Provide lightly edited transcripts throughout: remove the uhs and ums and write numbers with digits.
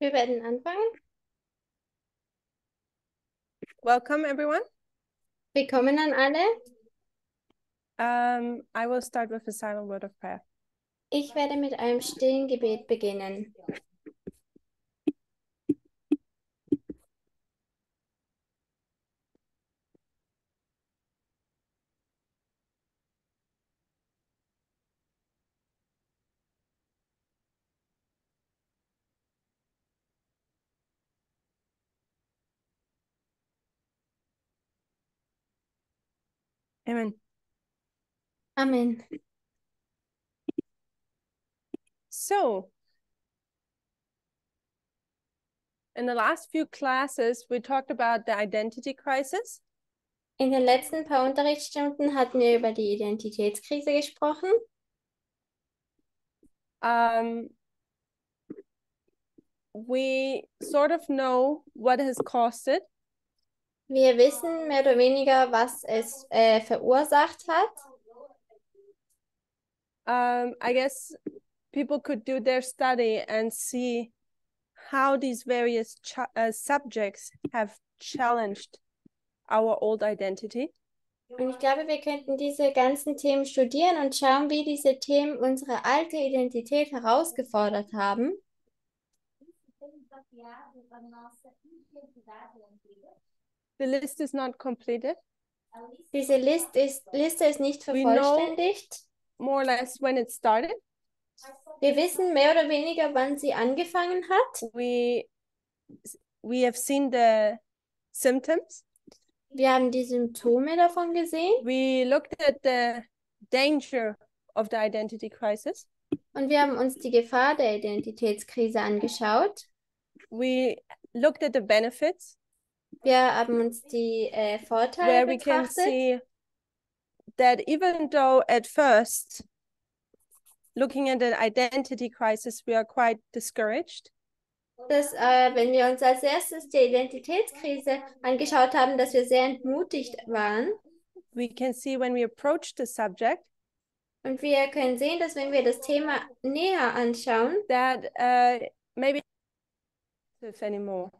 Wir werden anfangen. Welcome, everyone. Willkommen an alle. I will start with a silent word of prayer. Ich werde mit einem stillen Gebet beginnen. Amen. Amen. So, in the last few classes, we talked about the identity crisis. In den letzten paar Unterrichtsstunden hatten wir über die Identitätskrise gesprochen. We sort of know what has caused it. Wir wissen mehr oder weniger, was es verursacht hat. I guess people could do their study and see how these various subjects have challenged our old identity. Und ich glaube, wir könnten diese ganzen Themen studieren und schauen, wie diese Themen unsere alte Identität herausgefordert haben. The list is not completed. Diese Liste ist nicht vervollständigt. We know more or less when it started. Wir wissen mehr oder weniger, wann sie angefangen hat. We have seen the symptoms. Wir haben die Symptome davon gesehen. We looked at the danger of the identity crisis. Und wir haben uns die Gefahr der Identitätskrise angeschaut. We looked at the benefits. Wir haben uns die Vorteile betrachtet. Where we can see that even though at first looking at the identity crisis, we are quite discouraged. Dass, wenn wir uns als erstes die Identitätskrise angeschaut haben, dass wir sehr entmutigt waren. We can see when we approach the subject. Und wir können sehen, dass wenn wir das Thema näher anschauen, that maybe it's anymore.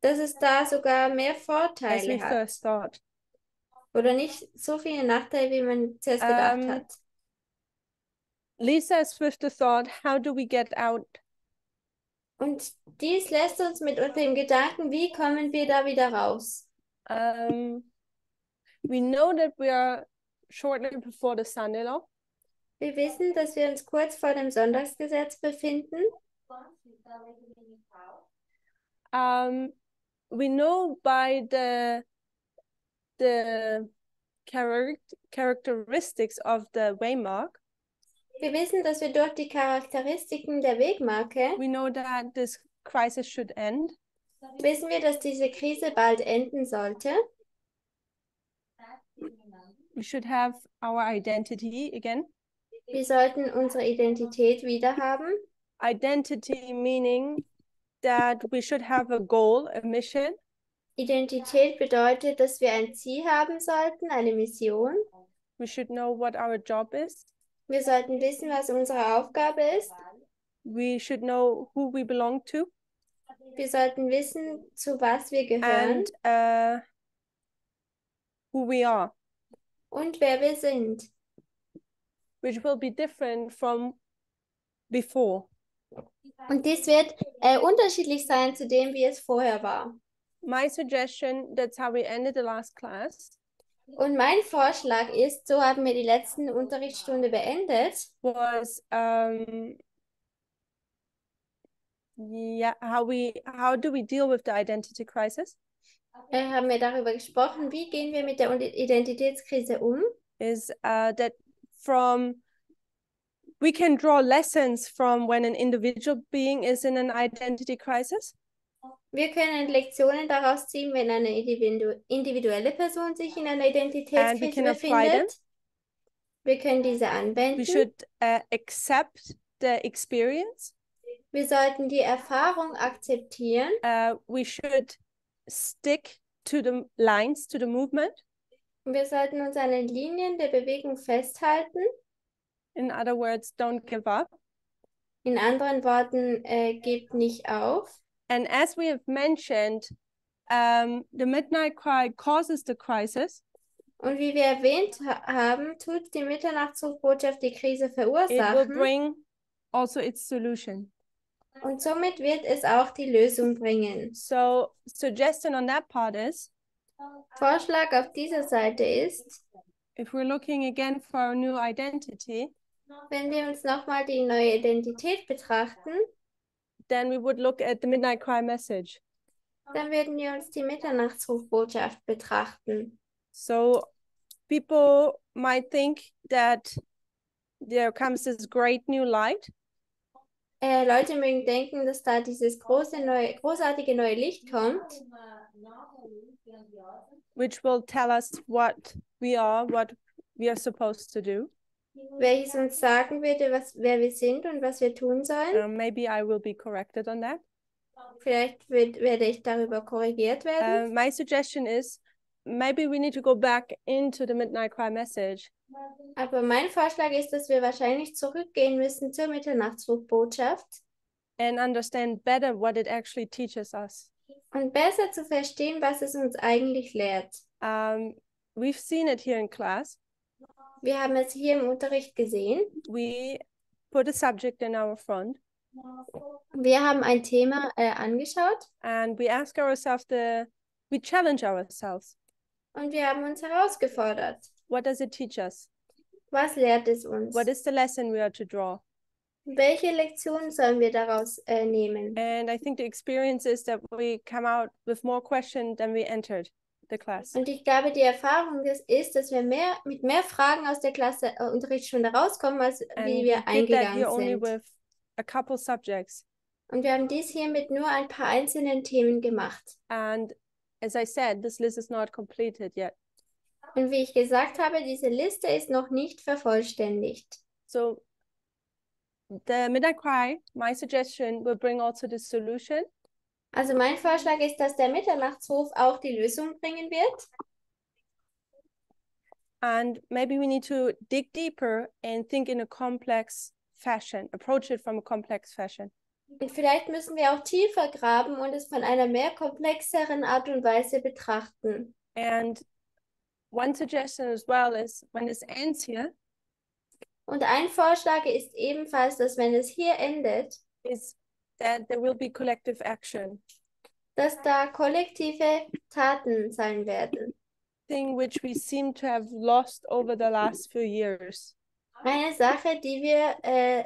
Dass es da sogar mehr Vorteile hat. Oder nicht so viele Nachteile, wie man zuerst gedacht hat. Lisa is with the thought, how do we get out? Und dies lässt uns mit dem Gedanken, wie kommen wir da wieder raus? We know that we are shortly before the Sunday law. Wir wissen, dass wir uns kurz vor dem Sonntagsgesetz befinden. We know by the characteristics of the waymark. Wir wissen, dass wir durch die Charakteristiken der Wegmarke. We know that this crisis should end. Wissen wir, dass diese Krise bald enden sollte. We should have our identity again. Wir sollten unsere Identität wiederhaben. Identity meaning that we should have a goal, a mission. Identität bedeutet, dass wir ein Ziel haben sollten, eine Mission. We should know what our job is. Wir sollten wissen, was unsere Aufgabe ist. We should know who we belong to. Wir sollten wissen, zu was wir gehören. And who we are. Und wer wir sind. Which will be different from before. Und dies wird unterschiedlich sein zu dem, wie es vorher war. My suggestion, that's how we ended the last class. Und mein Vorschlag ist, so haben wir die letzten Unterrichtsstunde beendet. Was yeah, how do we deal with the identity crisis? Haben wir darüber gesprochen, wie gehen wir mit der Identitätskrise um? Is that from we can draw lessons from when an individual being is in an identity crisis. Wir können Lektionen daraus ziehen, wenn eine individuelle Person sich in einer Identitätskrise befindet. Wir können diese anwenden. We should accept the experience. Wir sollten die Erfahrung akzeptieren. We should stick to the lines, to the movement. Wir sollten uns an den Linien der Bewegung festhalten. In other words, don't give up. In anderen Worten, gebt nicht auf. And as we have mentioned, the Midnight Cry causes the crisis. Und wie wir erwähnt haben, tut die Mitternachtsrufbotschaft die Krise verursachen. It will bring also its solution. Und somit wird es auch die Lösung bringen. So, suggestion on that part is, Vorschlag auf dieser Seite ist, if we're looking again for our new identity, wenn wir uns nochmal die neue Identität betrachten, then we would look at the Midnight Cry message. Dann würden wir uns die Mitternachtsrufbotschaft betrachten. So people might think that there comes this great new light. Leute mögen denken, dass da dieses großartige neue Licht kommt, which will tell us what we are supposed to do. Welches uns sagen würde, wer wir sind und was wir tun sollen. Maybe I will be corrected on that. Vielleicht werde ich darüber korrigiert werden. My suggestion is, maybe we need to go back into the Midnight Cry message. Aber mein Vorschlag ist, dass wir wahrscheinlich zurückgehen müssen zur Mitternachtsrufbotschaft. And understand better what it actually teaches us. Und besser zu verstehen, was es uns eigentlich lehrt. We've seen it here in class. Wir haben es hier im Unterricht gesehen. We put a subject in our front. Wir haben ein Thema angeschaut. And we ask ourselves we challenge ourselves. Und wir haben uns herausgefordert. What does it teach us? Was lehrt es uns? What is the lesson we are to draw? Welche Lektion sollen wir daraus nehmen? And I think the experience is that we come out with more questions than we entered the class. Und ich glaube, die Erfahrung ist, dass wir mit mehr Fragen aus der Klasse Unterrichtsstunde rauskommen, als wie wir eingegangen sind. Only with a couple subjects. Und wir haben dies hier mit nur ein paar einzelnen Themen gemacht. And as I said, this list is not completed yet. Und wie ich gesagt habe, diese Liste ist noch nicht vervollständigt. So, the Midnight Cry, my suggestion, will bring also the solution. Also mein Vorschlag ist, dass der Mitternachtsruf auch die Lösung bringen wird. And maybe we need to dig deeper and think in a complex fashion, approach it from a complex fashion. Und vielleicht müssen wir auch tiefer graben und es von einer mehr komplexeren Art und Weise betrachten. And one suggestion as well is, when it ends here, und ein Vorschlag ist ebenfalls, dass wenn es hier endet, is that there will be collective action, dass da kollektive Taten sein werden, thing which we seem to have lost over the last few years. Eine Sache, die wir,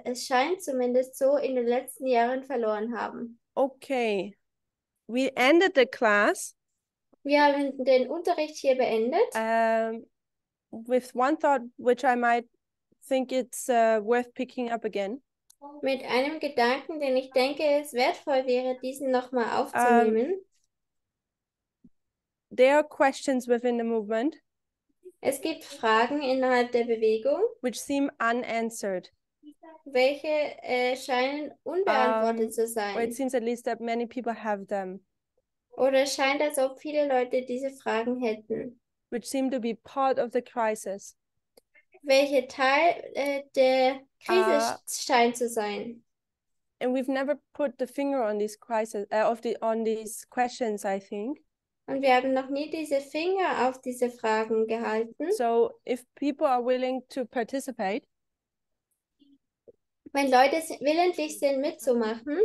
es scheint zumindest so, in den letzten Jahren verloren haben. Okay, we ended the class. Wir haben den Unterricht hier beendet. With one thought, which I might think it's worth picking up again. Mit einem Gedanken, den ich denke, es wertvoll wäre, diesen nochmal aufzunehmen. There are questions within the movement. Es gibt Fragen innerhalb der Bewegung, which seem unanswered. Welche scheinen unbeantwortet zu sein. Or it seems at least that many people have them. Oder es scheint, als ob viele Leute diese Fragen hätten. Which seem to be part of the crisis. Welche Teil der Krise scheint zu sein. And we've never put the finger on these crises, on these questions, I think. Und wir haben noch nie diese Finger auf diese Fragen gehalten. So, if people are willing to participate, wenn Leute willentlich sind, mitzumachen,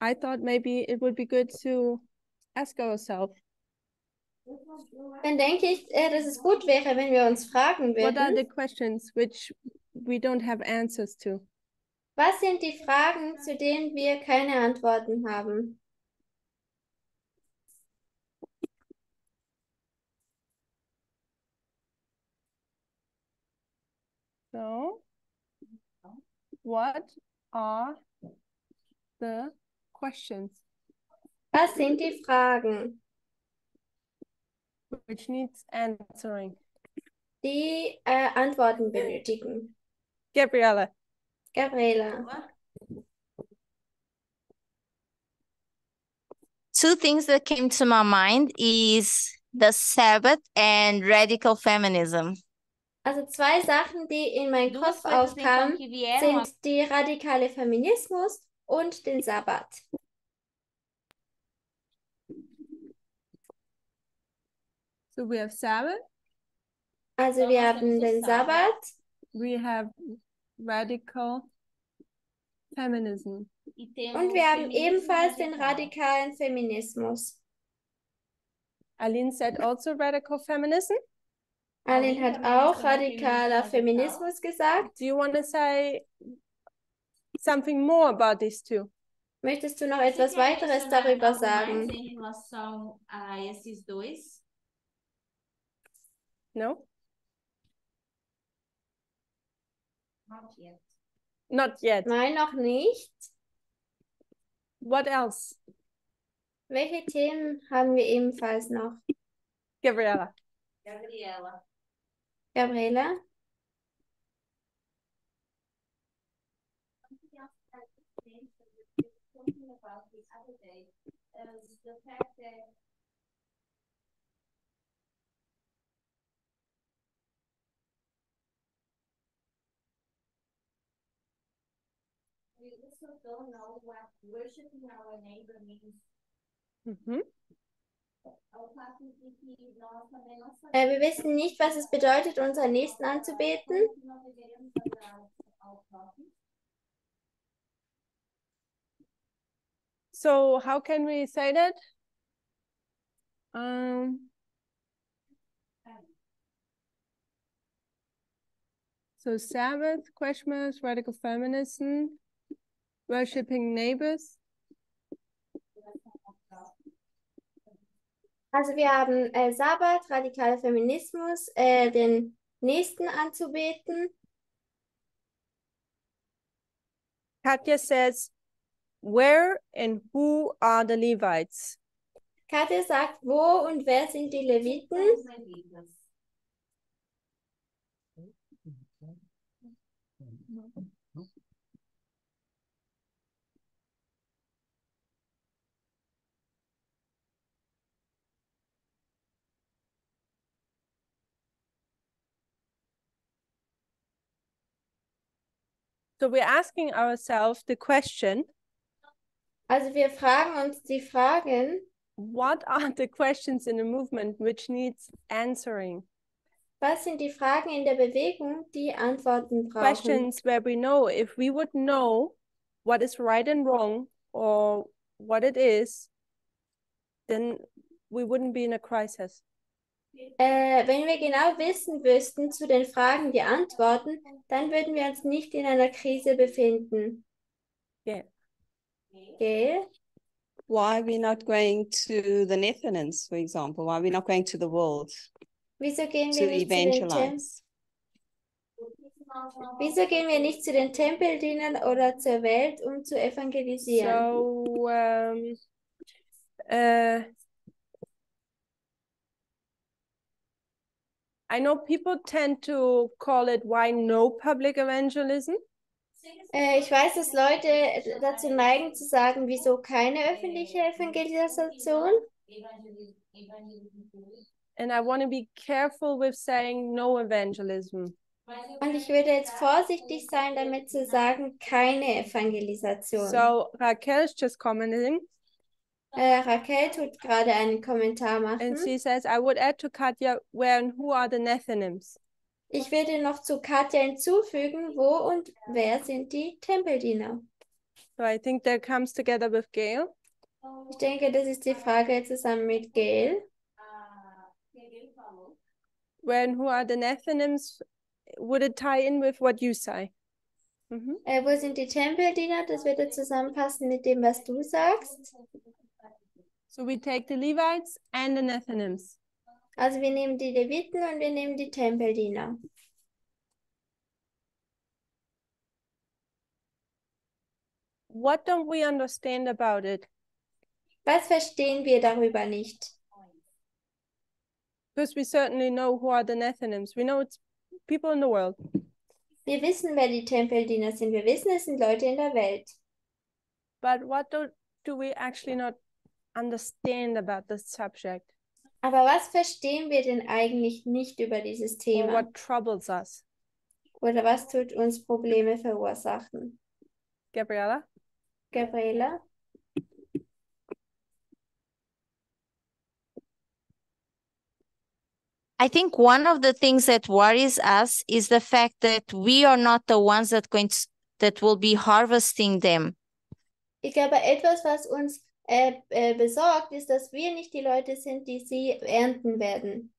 I thought maybe it would be good to ask ourselves. Dann denke ich, dass es gut wäre, wenn wir uns fragen würden. What are the questions which we don't have answers to? Was sind die Fragen, zu denen wir keine Antworten haben? So, what are the questions? Was sind die Fragen? Which needs answering. Die Antworten benötigen. Gabriela. Two things that came to my mind is the Sabbath and radical feminism. Also zwei Sachen, die in meinen Kopf aufkamen, sind der radikale Feminismus und den Sabbat. So we have Sabbath. Also wir haben den Sabbat. We have radical feminism. Und wir haben ebenfalls den radikalen Feminismus. Aline said also radical feminism. Aline hat auch radikaler Feminismus gesagt. Do you want to say something more about these two? Möchtest du noch etwas weiteres darüber sagen? Em relação a esses dois? No? Not yet. Not yet. Nein, noch nicht. What else? Welche Themen haben wir ebenfalls noch? Gabriela. Gabriela. Gabriela? Something else I think that we were talking about the other day is the fact that we also don't know what worshiping our neighbor means. Mhm. Wir wissen nicht, was es bedeutet, unseren Nächsten anzubeten. So, how can we say that? So, Sabbath, Christmas, radical feminism, worshipping neighbors. Also wir haben Sabbat, radikaler Feminismus, den Nächsten anzubeten. Katja says, where and who are the Levites? Katja sagt, wo und wer sind die Leviten? So we're asking ourselves the question. Also wir fragen uns die Fragen. What are the questions in the movement which needs answering? Was sind die Fragen in der Bewegung, die Antworten brauchen? Questions where we know if we would know what is right and wrong or what it is, then we wouldn't be in a crisis. Wenn wir genau wüssten zu den Fragen die Antworten, dann würden wir uns nicht in einer Krise befinden. Yeah. Okay. Why are we not going to the Nethinims, for example? Why are we not going to the world? Wieso gehen wir nicht evangelize? Wieso gehen wir nicht zu den Tempeldienern oder zur Welt, zu evangelisieren? So, I know people tend to call it why no public evangelism. Ich weiß, dass Leute dazu neigen zu sagen, wieso keine öffentliche Evangelisation. And I want to be careful with saying no evangelism. Und ich würde jetzt vorsichtig sein, damit zu sagen, keine Evangelisation. So Raquel is just commenting. Raquel tut gerade einen Kommentar machen. And she says, I would add to Katja, where and who are the Nethinims? Ich würde noch zu Katja hinzufügen, wo und wer sind die Tempeldiener? So I think that comes together with Gail. Ich denke, das ist die Frage zusammen mit Gail. Where and who are the Nethinims? Would it tie in with what you say? Mm-hmm. Wo sind die Tempeldiener? Das würde zusammenpassen mit dem, was du sagst. So we take the Levites and the Nethinims. Also wir nehmen die Leviten und wir nehmen die Tempeldiener. What don't we understand about it? Was verstehen wir darüber nicht? Because we certainly know who are the Nethinims. We know it's people in the world. Wir wissen, wer die Tempeldiener sind. Wir wissen, es sind Leute in der Welt. But what do we actually not understand about this subject? Aber was verstehen wir denn eigentlich nicht über dieses Thema? Or what troubles us? Oder was tut uns Probleme verursachen? Gabriela? I think one of the things that worries us is the fact that we are not the ones that will be harvesting them. Ich glaube, etwas, was uns besorgt, ist, dass wir nicht die Leute sind, die sie ernten werden.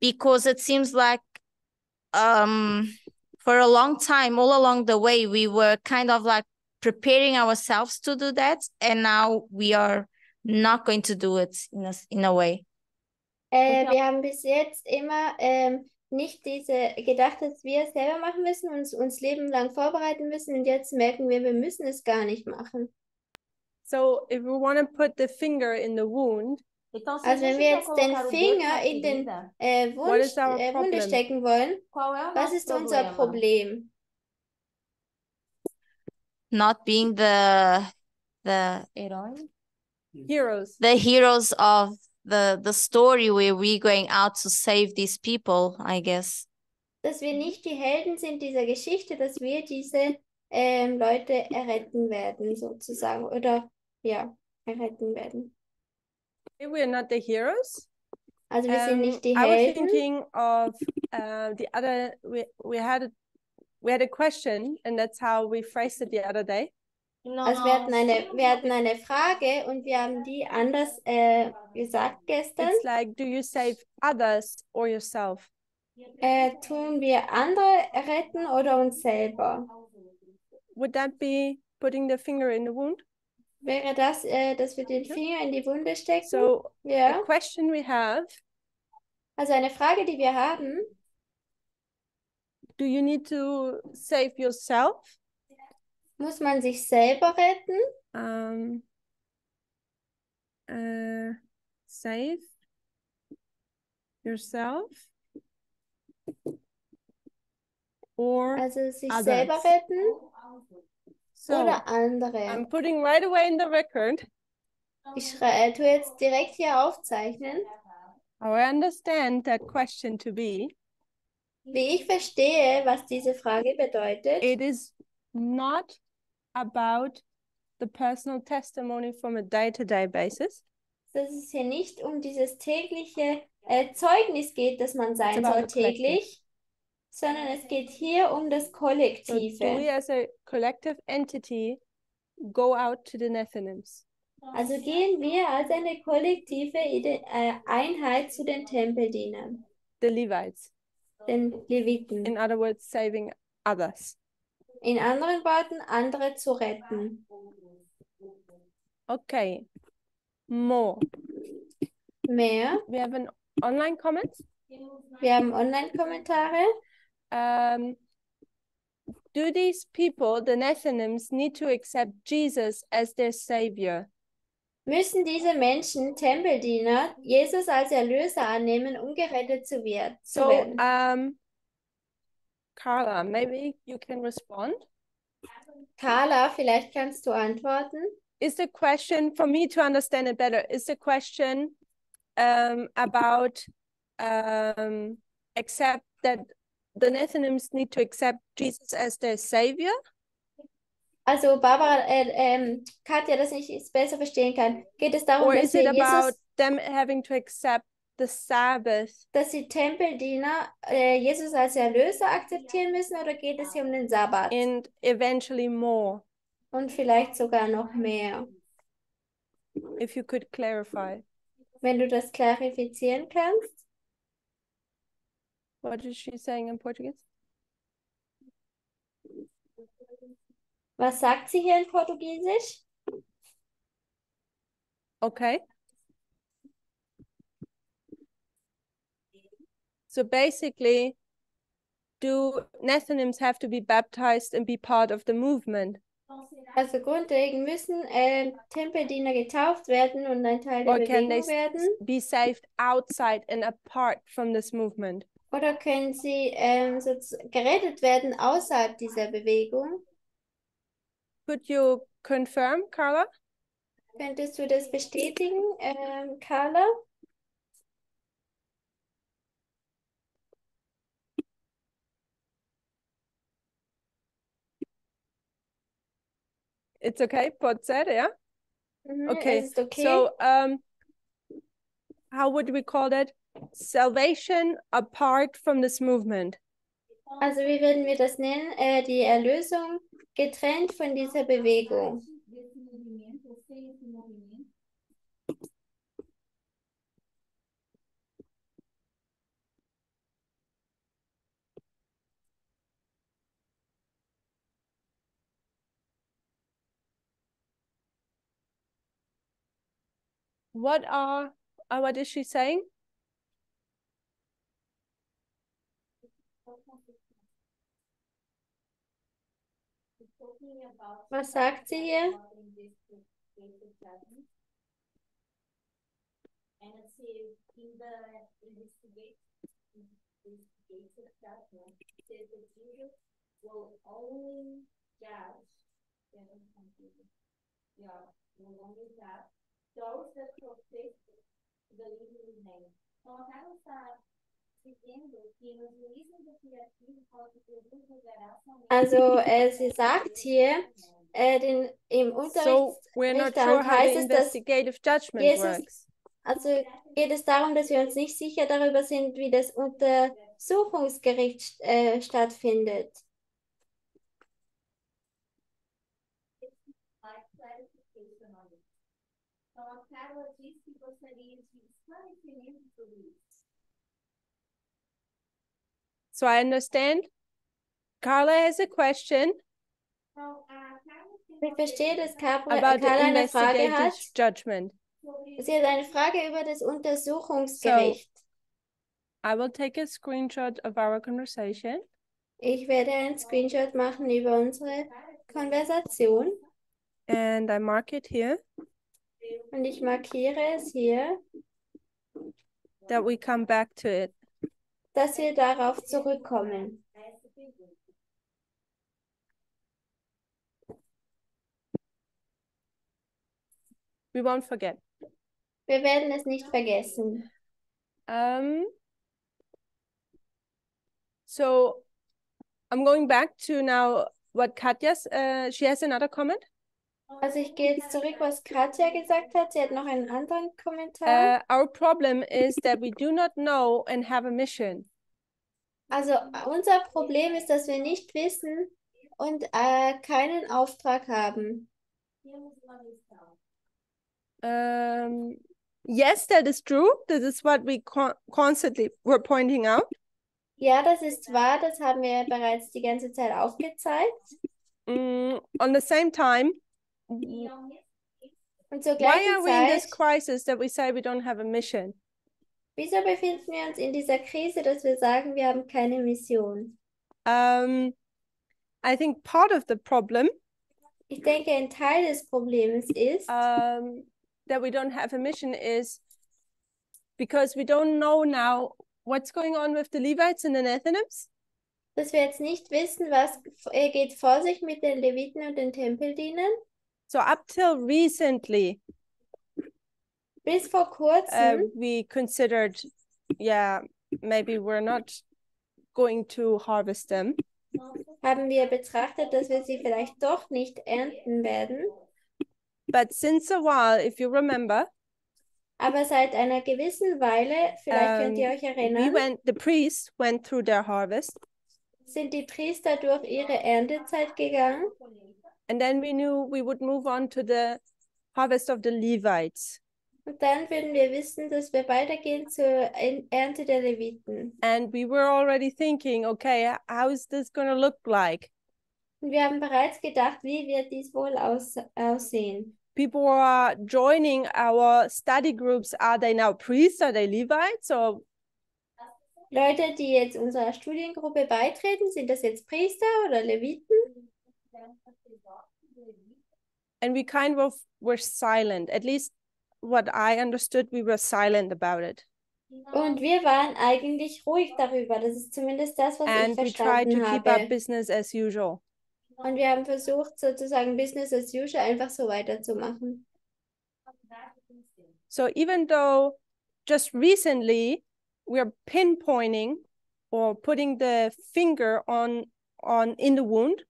Because it seems like for a long time, all along the way, we were kind of like preparing ourselves to do that, and now we are not going to do it in a way. Wir haben bis jetzt immer nicht diese gedacht, dass wir es selber machen müssen und uns Leben lang vorbereiten müssen, und jetzt merken wir, wir müssen es gar nicht machen. So if we want to put the finger in the wound, also wenn wir jetzt den Finger in den Wunde stecken wollen, was ist unser Problem? Not being the heroes of the story where we're going out to save these people, I guess. Dass wir nicht die Helden sind dieser Geschichte, dass wir diese Leute erretten werden, sozusagen, oder ja, erretten werden. We are not the heroes. Also wir sind nicht die Helden. I was thinking of the other. We had a question, and that's how we phrased it the other day. Also wir hatten eine Frage und wir haben die anders gesagt gestern. It's like, do you save others or yourself? Tun wir andere retten oder uns selber? Would that be putting the finger in the wound? Wäre das, dass wir den Finger in die Wunde stecken? So, yeah. The question we have. Also eine Frage, die wir haben. Do you need to save yourself? Muss man sich selber retten? Save yourself or also sich others. Selber retten so, oder andere. I'm putting right away in the record. Ich tu jetzt direkt hier aufzeichnen. I understand that question to be. Wie ich verstehe, was diese Frage bedeutet. It is not about the personal testimony from a day-to-day basis. Dass es hier nicht um dieses tägliche Zeugnis geht, das man sein soll täglich, sondern es geht hier um das Kollektive. So we as a collective entity go out to the Nethinims. Also gehen wir als eine kollektive Einheit zu den Tempeldienern. The Levites. Den Leviten. In other words, saving others. In anderen Worten, andere zu retten. Okay. More. Mehr. Wir haben Online-Comment. Wir haben Online-Kommentare. Do these people, the Nethinims, need to accept Jesus as their savior? Müssen diese Menschen, Tempeldiener, Jesus als Erlöser annehmen, gerettet zu werden? So, Carla, maybe you can respond. Carla, vielleicht kannst du antworten. Is the question, for me to understand it better, is the question about accept that the Nethinims need to accept Jesus as their savior? Also Barbara, Katja, dass ich besser verstehen kann. Geht es darum, dass wir Jesus... Or is it about them having to accept the Sabbath? Dass die Tempeldiener Jesus als Erlöser akzeptieren müssen, oder geht es hier um den Sabbat? And eventually more. Und vielleicht sogar noch mehr. If you could clarify. Wenn du das klarifizieren kannst. What is she saying in Portuguese? Was sagt sie hier in Portugiesisch? Okay. So basically, do Nethinims have to be baptized and be part of the movement? Also grundlegend müssen Tempeldiener getauft werden und ein Teil der Bewegung werden. Or can they be saved outside and apart from this movement? Oder können sie gerettet werden außerhalb dieser Bewegung? Could you confirm, Carla? Könntest du das bestätigen, Carla? It's okay, Potser, yeah? Mm-hmm, okay. Is it okay? So how would we call that? Salvation apart from this movement. Also wie würden wir das nennen? Die Erlösung getrennt von dieser Bewegung. What is she saying? Was sagt sie hier? Those that protect the living name. Tornaram dizendo que nos juízos definitivos podem produzir somente. Also, sie sagt hier, im Unterricht heißt es, dass Jesus, also geht es darum, dass wir uns nicht sicher darüber sind, wie das Untersuchungsgericht stattfindet. Carla disse que gostaria de esclarecimento sobre isso. So I understand. Carla has a question. Ich verstehe, dass Carla eine Frage hat. Judgment. Sie hat eine Frage über das Untersuchungsgericht. So, I will take a screenshot of our conversation. Ich werde einen Screenshot machen über unsere Konversation. And I mark it here. Und ich markiere es hier, that we come back to it. Dass wir darauf zurückkommen. We won't forget. Wir werden es nicht vergessen. So I'm going back to now what Katja's, she has another comment. Also ich gehe jetzt zurück, was Katja gesagt hat. Sie hat noch einen anderen Kommentar. Our problem is that we do not know and have a mission. Also unser Problem ist, dass wir nicht wissen und keinen Auftrag haben. Yes, that is true. This is what we constantly were pointing out. Ja, das ist wahr. Das haben wir bereits die ganze Zeit aufgezeigt. On the same time. Und zur gleichen Why are we in this crisis that we say we don't have a mission? Wieso befinden wir uns in dieser Krise, dass wir sagen, wir haben keine Mission? I think part of the problem. Ich denke, ein Teil des Problems ist, that we don't have a mission is because we don't know now what's going on with the Levites and the Nethinims. Dass wir jetzt nicht wissen, was geht vor sich mit den Leviten und den Tempeldienern. So up till recently, bis vor kurzem, we considered, yeah, maybe we're not going to harvest them. Haben wir betrachtet, dass wir sie vielleicht doch nicht ernten werden. But since a while, if you remember, aber seit einer gewissen Weile, vielleicht könnt ihr euch erinnern, the priests went through their harvest. Sind die Priester durch ihre Erntezeit gegangen? And then we knew we would move on to the harvest of the Levites. Und dann würden wir wissen, dass wir weitergehen zur Ernte der Leviten. And we were already thinking, okay, how is this going to look like? Und wir haben bereits gedacht, wie wird dies wohl aussehen? People are joining our study groups. Are they now priests? Are they Levites? Or Leute, die jetzt unserer Studiengruppe beitreten, sind das jetzt Priester oder Leviten? And we kind of were silent. At least what I understood, we were silent about it. Und wir waren eigentlich ruhig darüber. Das ist zumindest das, was ich verstanden habe. And we tried to keep up business as usual. Und wir haben versucht, sozusagen Business as usual einfach so weiterzumachen. So even though just recently we're pinpointing or putting the finger on in the wound.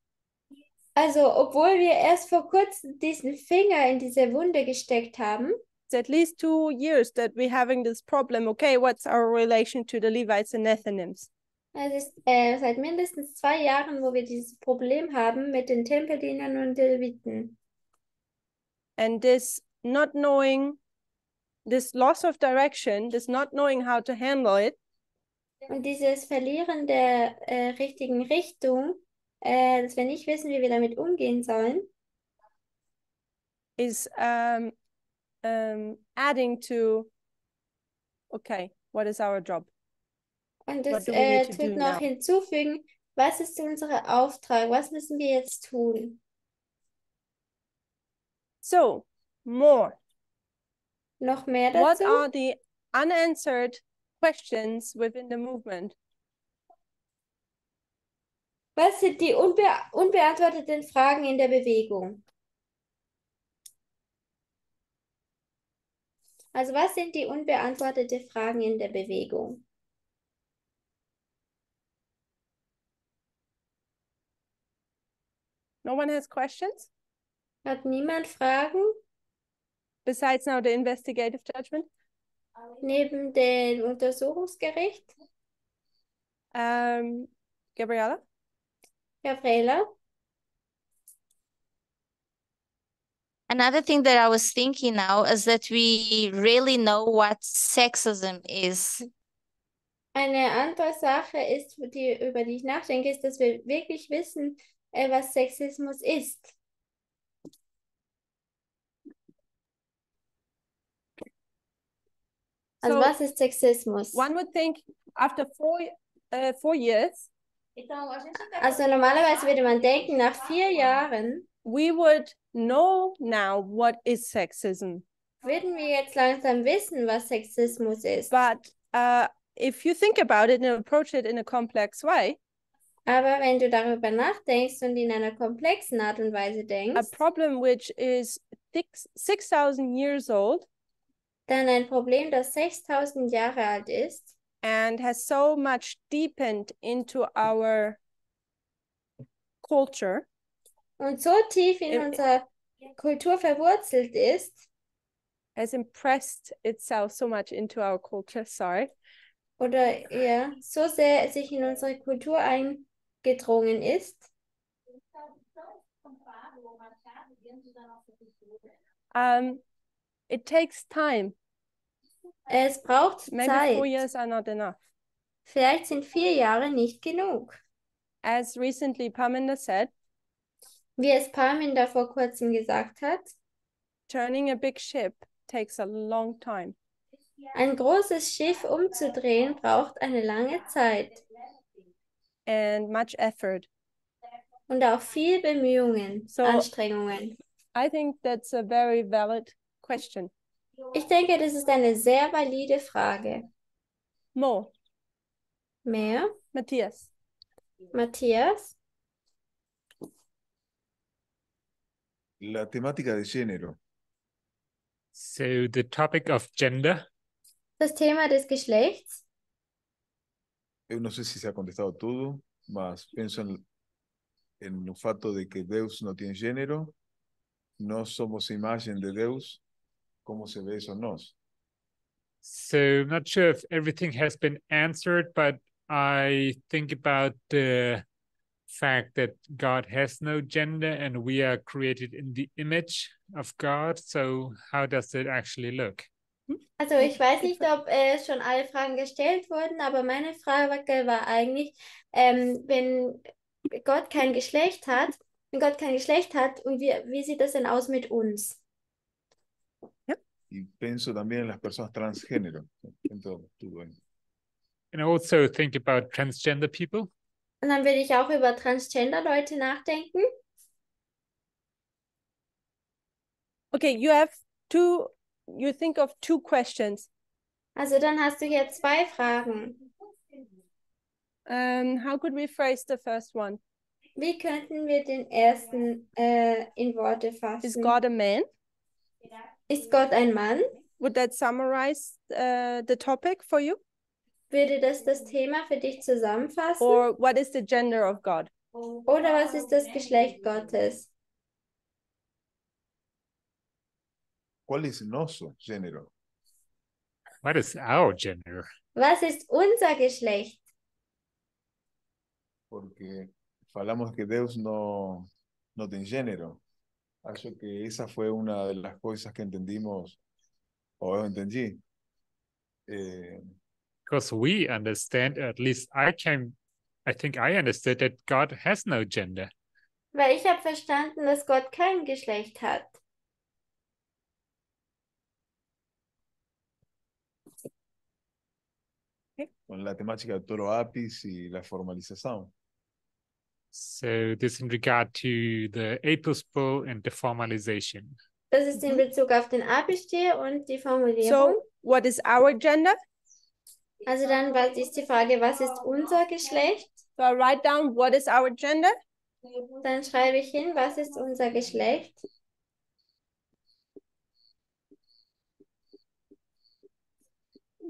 Also, obwohl wir erst vor kurzem diesen Finger in diese Wunde gesteckt haben. It's at least 2 years that we're having this problem. Okay, what's our relation to the Levites and Nethinims? Es ist seit mindestens 2 Jahren, wo wir dieses Problem haben mit den Tempeldienern und den Leviten. And this not knowing, this loss of direction, this not knowing how to handle it. Und dieses Verlieren der richtigen Richtung, dass wir nicht wissen, wie wir damit umgehen sollen, is adding to, okay, what is our job? Und das tut noch hinzufügen, was ist unser Auftrag? Was müssen wir jetzt tun? So, more. Noch mehr dazu. What are the unanswered questions within the movement? Was sind die unbeantworteten Fragen in der Bewegung? Also, was sind die unbeantworteten Fragen in der Bewegung? No one has questions? Hat niemand Fragen? Besides now the investigative judgment? Neben dem Untersuchungsgericht? Gabriela? Gabriela? Another thing that I was thinking now is that we really know what sexism is. Eine andere Sache ist, über die ich nachdenke, ist, dass wir wirklich wissen, was Sexismus ist. Also, was ist Sexismus? One would think after four years. Also normalerweise würde man denken, nach 4 Jahren. We would know now what is sexism. Würden wir jetzt langsam wissen, was Sexismus ist. But if you think about it and approach it in a complex way. Aber wenn du darüber nachdenkst und in einer komplexen Art und Weise denkst, a problem which is 6,000 years old, dann ein Problem, das 6,000 Jahre alt ist, and has so much deepened into our culture, und so tief in unserer Kultur verwurzelt ist, has impressed itself so much into our culture, sorry, oder ja, so sehr sich in unsere Kultur eingedrungen ist, it takes time. Es braucht Maybe Zeit. 4 years are not enough. Vielleicht sind 4 Jahre nicht genug. As recently Parminder said, wie es Parminder vor kurzem gesagt hat, turning a big ship takes a long time. Ein großes Schiff umzudrehen braucht eine lange Zeit. And much effort. Und auch viel Bemühungen, so, Anstrengungen. I think that's a very valid question. Ich denke, das ist eine sehr valide Frage. More. Mehr? Matthias. Matthias? La temática de género. So the topic of gender. Das Thema des Geschlechts. Eu no sé si se ha contestado todo, mas pienso en el fato de que Deus no tiene género, no somos imagen de Deus, ¿cómo se ve eso en nos? So I'm not sure if everything has been answered, but I think about the fact that God has no gender and we are created in the image of God, so how does it actually look? Also ich weiß nicht, ob schon alle Fragen gestellt wurden, aber meine Frage war eigentlich, wenn Gott kein Geschlecht hat, und wie sieht das denn aus mit uns? Yep. Y pienso también en las personas transgénero. And I also think about transgender people. Und dann will ich auch über Transgender-Leute nachdenken. Okay, you think of 2 questions. Also dann hast du hier 2 Fragen. How could we phrase the first one? Wie könnten wir den ersten in Worte fassen? Is God a man? Ist Gott ein Mann? Would that summarize the topic for you? Würde das Thema für dich zusammenfassen? Or what is the gender of God? Oder was ist das Geschlecht Gottes? ¿Cuál es nuestro género? What is our gender? Was ist unser Geschlecht? Porque falamos que Deus no tiene género. Así que esa fue una de las cosas que entendimos o entendí. Because we understand, at least I understood that God has no gender. Weil ich habe verstanden, dass Gott kein Geschlecht hat. Okay. Con la temática de Toro Apis y la formalización. So this in regard to the Apis bull and the formalization. Das ist in Bezug auf den Apis-Stier und die Formulierung. So what is our gender? Also dann ist die Frage, was ist unser Geschlecht? So I write down what is our gender. Dann schreibe ich hin, was ist unser Geschlecht?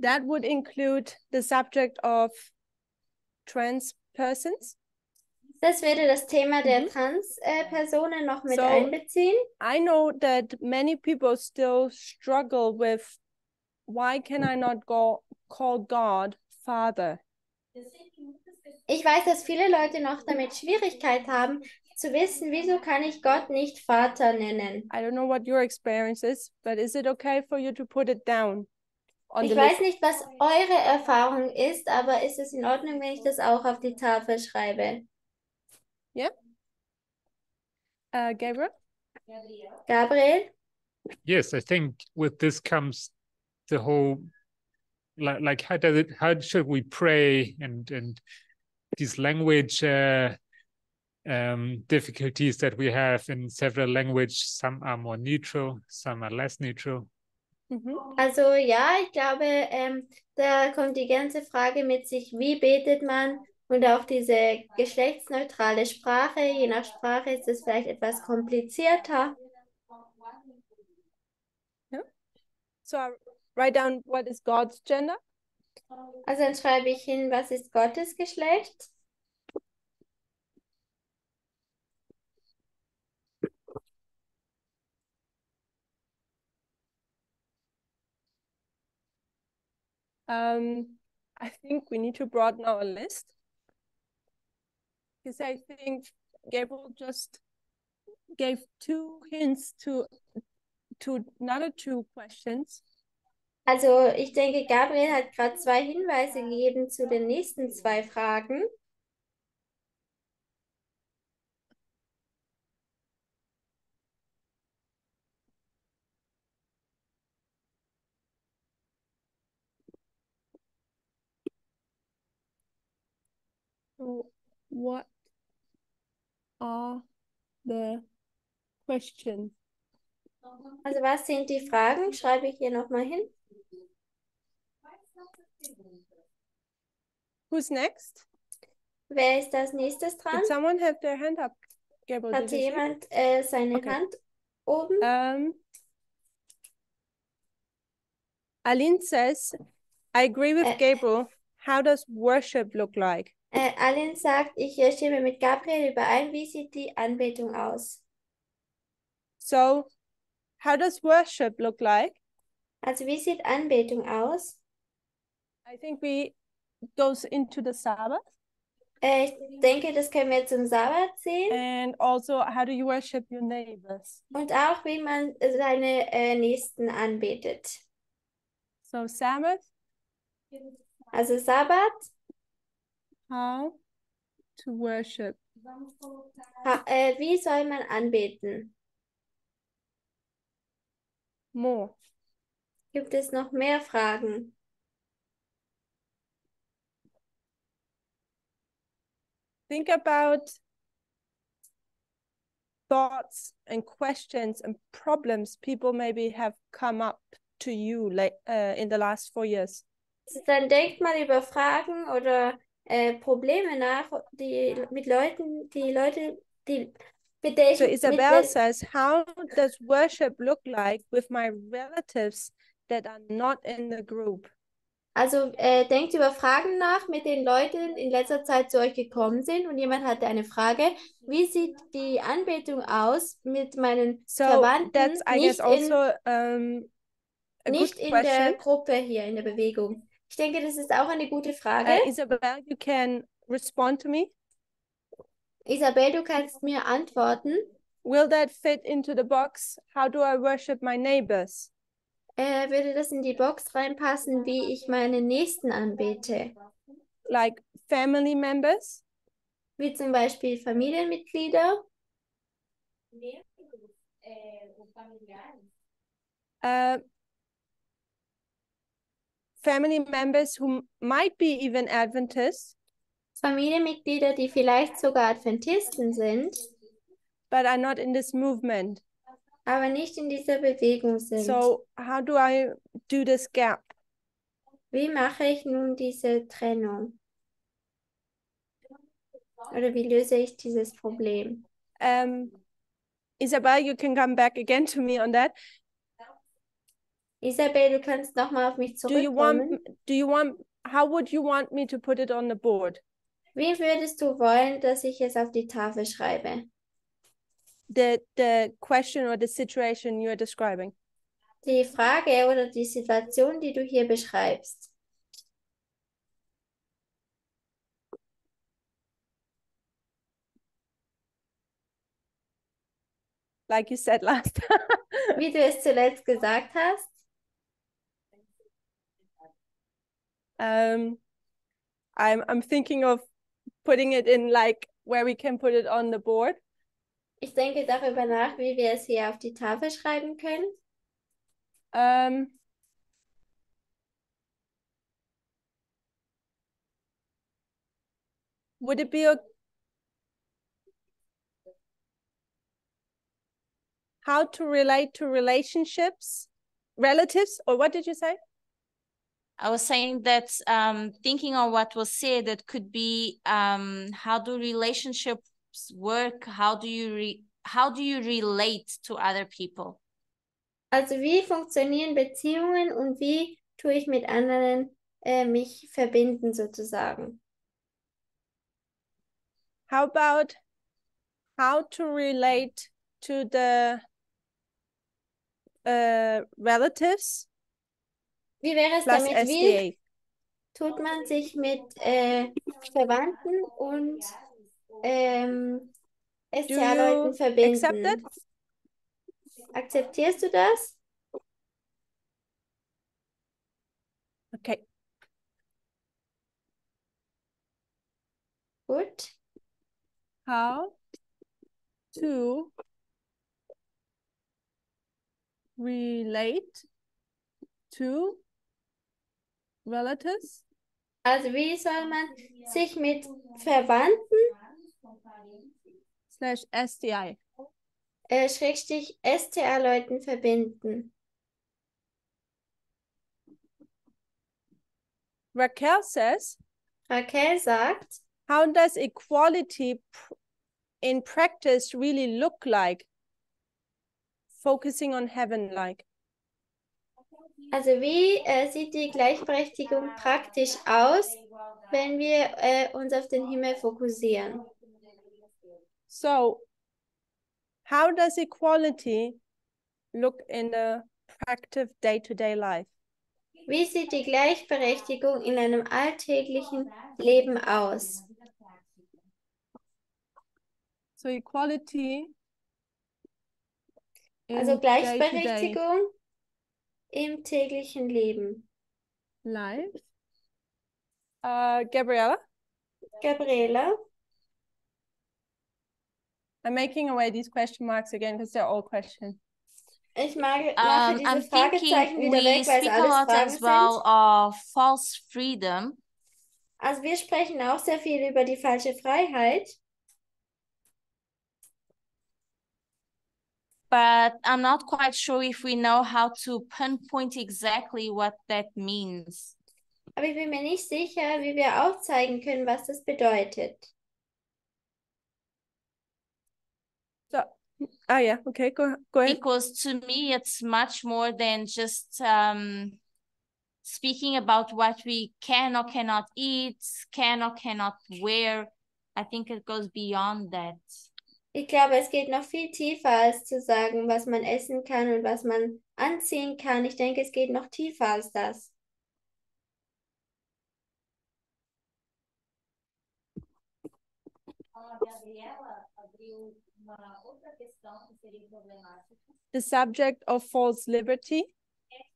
That would include the subject of trans persons. Das würde das Thema der Trans-Personen noch mit einbeziehen. I know that many people still struggle with, why can I not call God Father? Ich weiß, dass viele Leute noch damit Schwierigkeit haben, zu wissen, wieso kann ich Gott nicht Vater nennen. I don't know what your experience is, but is it okay for you to put it down? Ich weiß nicht, was eure Erfahrung ist, aber ist es in Ordnung, wenn ich das auch auf die Tafel schreibe? Yeah? Gabriel? Yes, I think with this comes the whole, like how should we pray and these language difficulties that we have in several languages. Some are more neutral, some are less neutral. Also ja, ich glaube, da kommt die ganze Frage mit sich, wie betet man, und auch diese geschlechtsneutrale Sprache, je nach Sprache ist es vielleicht etwas komplizierter. Yeah. So I write down what is God's gender. Also dann schreibe ich hin, was ist Gottes Geschlecht? I think we need to broaden our list, because I think Gabriel just gave two hints to another two questions. Also ich denke, Gabriel hat gerade zwei Hinweise gegeben zu den nächsten zwei Fragen. So what are the questions? Also was sind die Fragen? Schreibe ich hier nochmal hin. Who's next? Wer ist als nächstes dran? Did someone have their hand up? Gabriel, hat jemand seine Hand oben? Aline says, I agree with Gabriel. How does worship look like? Aline sagt, ich stimme mit Gabriel überein, wie sieht die Anbetung aus? So, how does worship look like? Also, wie sieht Anbetung aus? I think we goes into the Sabbath. Ich denke, das können wir zum Sabbat sehen. And also, how do you worship your neighbors? Und auch, wie man seine Nächsten anbetet. So, Sabbath. Also, Sabbat. How to worship. Wie soll man anbeten? More. Gibt es noch mehr Fragen? Think about thoughts and questions and problems people maybe have come up to you in the last 4 years. Dann denkt mal über Fragen oder Probleme nach, die Leute mit Isabel says, how does worship look like with my relatives that are not in the group. Also denkt über Fragen nach, mit den Leuten in letzter Zeit zu euch gekommen sind, und jemand hatte eine Frage, wie sieht die Anbetung aus mit meinen Verwandten, that's, I guess, also, nicht in der Gruppe hier, in der Bewegung? Ich denke, das ist auch eine gute Frage. Isabel, you can respond to me. Isabel, du kannst mir antworten. Will that fit into the box? How do I worship my neighbors? Würde das in die Box reinpassen, wie ich meine Nächsten anbete? Like family members? Wie zum Beispiel Familienmitglieder? Family members who might be even Adventists. Familienmitglieder, die vielleicht sogar Adventisten sind. But are not in this movement. Aber nicht in dieser Bewegung sind. So, how do I do this gap? Wie mache ich nun diese Trennung? Oder wie löse ich dieses Problem? Isabel, you can come back again to me on that. Isabel, du kannst nochmal auf mich zurückkommen. How would you want me to put it on the board? Wie würdest du wollen, dass ich es auf die Tafel schreibe? The question or the situation you are describing. Die Frage oder die Situation, die du hier beschreibst. Like you said last time. Wie du es zuletzt gesagt hast. I'm thinking of putting it in like where we can put it on the board. Ich denke darüber nach, wie wir es hier auf die Tafel schreiben können. Would it be okay? How to relate to relationships, relatives, or what did you say? I was saying that thinking on what was said, that could be how do relationship work, how do you relate to other people? Also, wie funktionieren Beziehungen und wie tue ich mit anderen mich verbinden sozusagen? How about how to relate to the relatives? Wie wäre es damit, SDA? Wie tut man sich mit Verwandten und SDA-Leuten verbinden? Akzeptierst du das? Okay. Gut. How to relate to relatives? Also, wie soll man sich mit Verwandten /SDA. Schrägstrich SDA-Leuten verbinden. Raquel sagt, how does equality in practice really look like? Focusing on heaven like. Also, wie sieht die Gleichberechtigung praktisch aus, wenn wir uns auf den Himmel fokussieren? So, how does equality look in the practice day-to-day life? Wie sieht die Gleichberechtigung in einem alltäglichen Leben aus? So, equality. Also Gleichberechtigung im täglichen Leben. Life. Gabriela. I'm making away these question marks again because they're all questions. Ich mache diese I'm Fragezeichen wieder weg, weil es alles Fragen sind. False freedom. Also wir sprechen auch sehr viel über die falsche Freiheit. But I'm not quite sure if we know how to pinpoint exactly what that means. Aber ich bin mir nicht sicher, wie wir aufzeigen können, was das bedeutet. So, Oh, yeah. Okay, go ahead. Because to me, it's much more than just speaking about what we can or cannot eat, can or cannot wear. I think it goes beyond that. Ich glaube, es geht noch viel tiefer, als zu sagen, was man essen kann und was man anziehen kann. Ich denke, es geht noch tiefer als das. Gabriela, abriu uma outra questão que seria problemática. The subject of false liberty.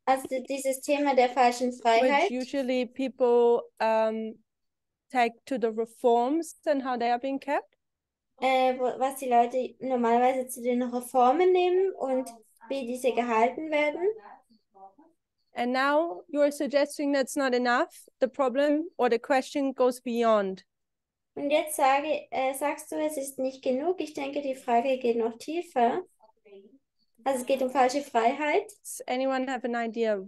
Also dieses Thema der falschen Freiheit. Which usually people take to the reforms and how they are being kept. Was die Leute normalerweise zu den Reformen nehmen und wie diese gehalten werden. And now you are suggesting that's not enough. The problem or the question goes beyond. Und jetzt sagst du, es ist nicht genug. Ich denke, die Frage geht noch tiefer. Also es geht falsche Freiheit. Does anyone have an idea?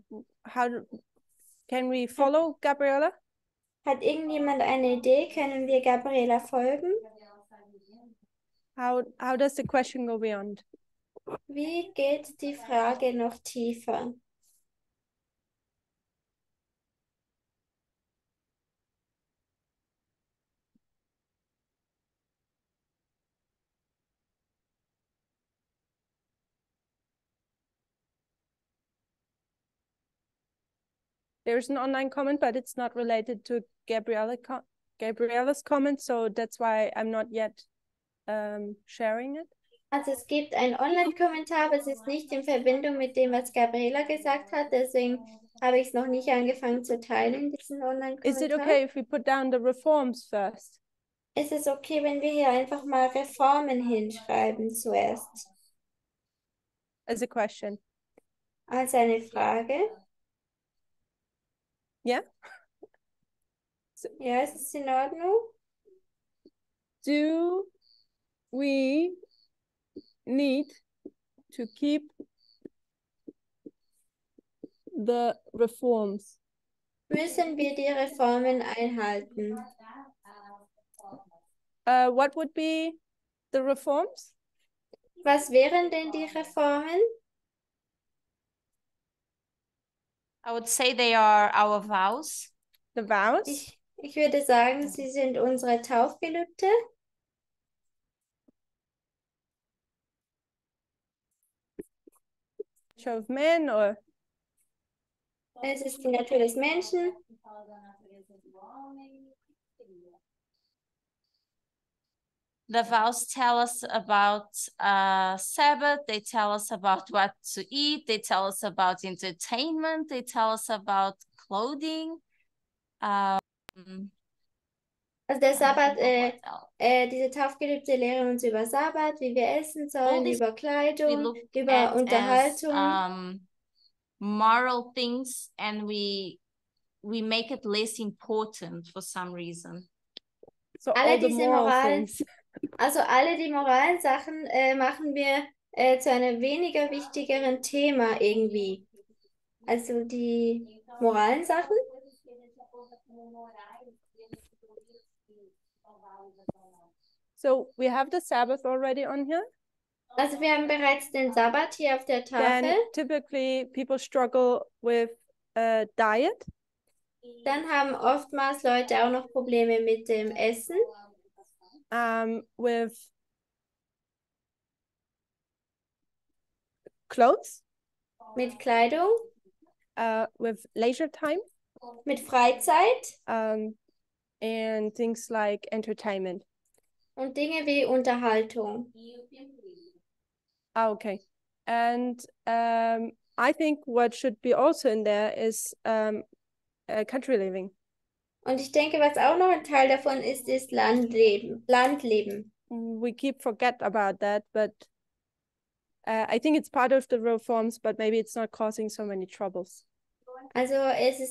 How can we follow Gabriela? Hat irgendjemand eine Idee? Können wir Gabriela folgen? How does the question go beyond? Wie geht die Frage noch tiefer? There's an online comment, but it's not related to Gabriela's comment, so that's why I'm not yet sharing it. Also es gibt einen Online-Kommentar, aber es ist nicht in Verbindung mit dem, was Gabriela gesagt hat, deswegen habe ich es noch nicht angefangen zu teilen, diesen Online-Kommentar. Is it okay if we put down the reforms first? Ist es okay, wenn wir hier einfach mal Reformen hinschreiben zuerst? As a question. Als eine Frage. Ja? Yeah? Ja, ist es in Ordnung? Do we need to keep the reforms? Müssen wir die Reformen einhalten? What would be the reforms? Was wären denn die Reformen? I would say they are our vows. The vows? Ich würde sagen, sie sind unsere Taufgelübde. Of men or? Es ist die Natur des Menschen. The vows tell us about Sabbath, they tell us about what to eat, they tell us about entertainment, they tell us about clothing. Also der Sabbat, diese Taufgelübde lehren uns über Sabbat, wie wir essen sollen, über Kleidung, über Unterhaltung. As, moral things, and we make it less important for some reason. So alle diese moralen things. Also alle die moralen Sachen machen wir zu einem weniger wichtigeren Thema irgendwie. Also die moralen Sachen. So we have the Sabbath already on here. Also wir haben bereits den Sabbat hier auf der Tafel. Then typically people struggle with diet. Dann haben oftmals Leute auch noch Probleme mit dem Essen. With clothes. Mit Kleidung. With leisure time. Mit Freizeit. And things like entertainment. Und Dinge wie Unterhaltung. Okay. And I think what should be also in there is country living. Und ich denke, was auch noch ein Teil davon ist, ist Landleben. Landleben. We keep forget about that, but I think it's part of the reforms, but maybe it's not causing so many troubles. Also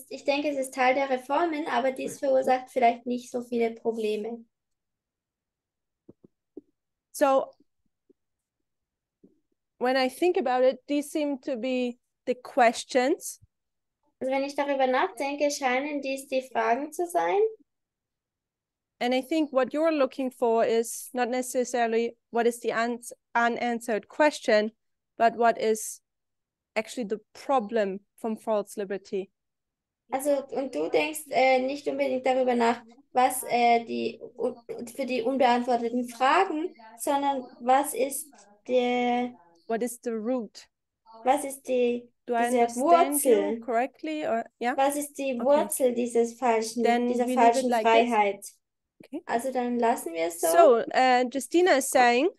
ich denke, es ist Teil der Reformen, aber dies verursacht vielleicht nicht so viele Probleme. So when I think about it, these seem to be the questions. Also wenn ich darüber nachdenke, scheinen dies die Fragen zu sein. And I think what you're looking for is not necessarily what is the unanswered question, but what is actually the problem from false liberty. Also, und du denkst nicht unbedingt darüber nach, was für die unbeantworteten Fragen, sondern was ist der... What is the root? Was ist die... Do I understand you correctly? Or, yeah? Was ist die Wurzel dieser falschen like Freiheit? Okay. Also dann lassen wir es so. So, Justina is saying...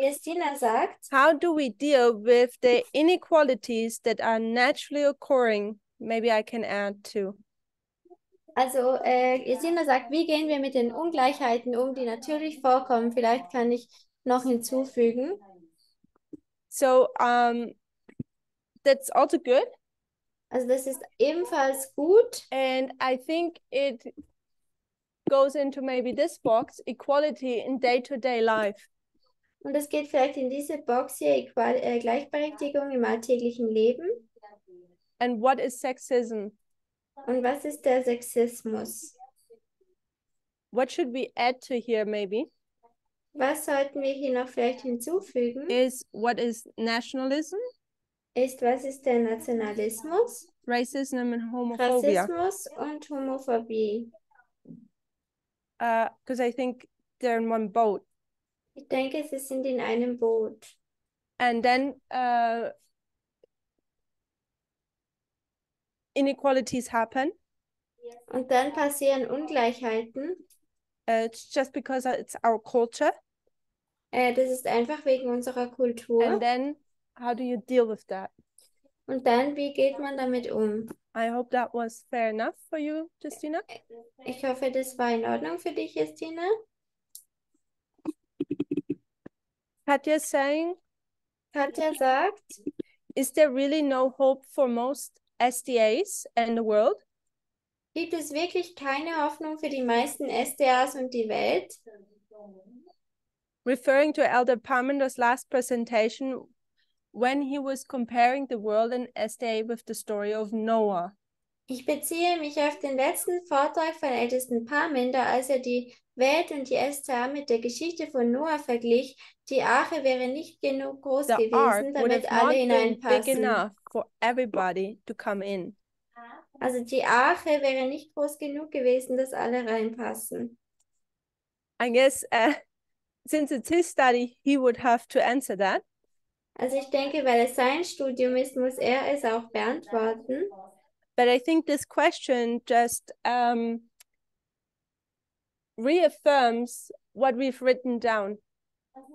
Justina sagt, how do we deal with the inequalities that are naturally occurring? Maybe I can add to. Also, Justina sagt, wie gehen wir mit den Ungleichheiten die natürlich vorkommen? Vielleicht kann ich noch hinzufügen. So, that's also good. Also, das ist ebenfalls gut. And I think it goes into maybe this box, equality in day-to-day life. Und es geht vielleicht in diese Box hier, Gleichberechtigung im alltäglichen Leben. And what is sexism? Und was ist der Sexismus? What should we add to here maybe? Was sollten wir hier noch vielleicht hinzufügen? Is what is nationalism? Was ist der Nationalismus? Racism and homophobia. Rassismus und Homophobie. Because I think they're in one boat. Ich denke, sie sind in einem Boot. And then inequalities happen. Und dann passieren Ungleichheiten. It's just because it's our culture. Das ist einfach wegen unserer Kultur. And then how do you deal with that? Und dann, wie geht man damit I hope that was fair enough for you, Justina. Ich hoffe, das war in Ordnung für dich, Justina. Katja sagt, is there really no hope for most SDAs in the world? Gibt es wirklich keine Hoffnung für die meisten SDAs und die Welt? Referring to Elder Parminder's last presentation, when he was comparing the world and SDA with the story of Noah. Ich beziehe mich auf den letzten Vortrag von Ältesten Parminder, als die Welt und die SDA mit der Geschichte von Noah verglich. Die Arche wäre nicht genug groß gewesen, damit alle hineinpassen. For everybody to come in. Also die Arche wäre nicht groß genug gewesen, dass alle reinpassen. I guess since it's his study, he would have to answer that. Also ich denke, weil es sein Studium ist, muss es auch beantworten. But I think this question just reaffirms what we've written down.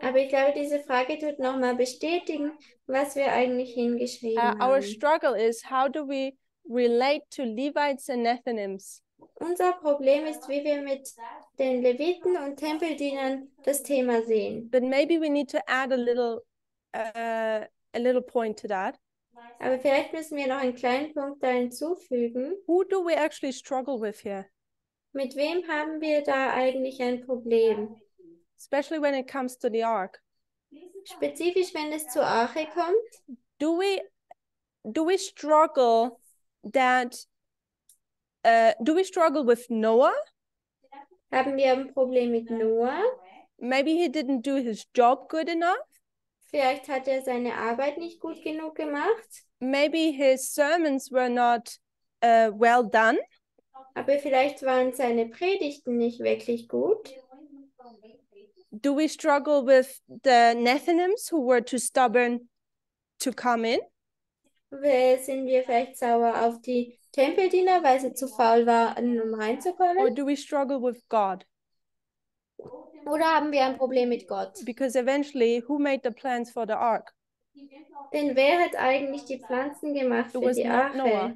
Aber ich glaube, diese Frage tut nochmal bestätigen, was wir eigentlich hingeschrieben haben. Our struggle is, how do we relate to Levites and Nethinims? Unser Problem ist, wie wir mit den Leviten und Tempeldienern das Thema sehen. But maybe we need to add a little point to that. Aber vielleicht müssen wir noch einen kleinen Punkt da hinzufügen. Who do we actually struggle with here? Mit wem haben wir da eigentlich ein Problem? Especially when it comes to the Ark. Spezifisch, wenn es zur Arche kommt. Do we struggle that? Do we struggle with Noah? Haben wir ein Problem mit Noah? Maybe he didn't do his job good enough. Vielleicht hat seine Arbeit nicht gut genug gemacht. Maybe his sermons were not well done. Aber vielleicht waren seine Predigten nicht wirklich gut. Do we struggle with the Nethinims who were too stubborn to come in? Sind wir vielleicht sauer auf die Tempeldiener, weil sie zu faul waren, reinzukommen? Or do we struggle with God? Oder haben wir ein Problem mit Gott? Because eventually, who made the plans for the Ark? Denn wer hat eigentlich die Pflanzen gemacht für die Arche? Noah.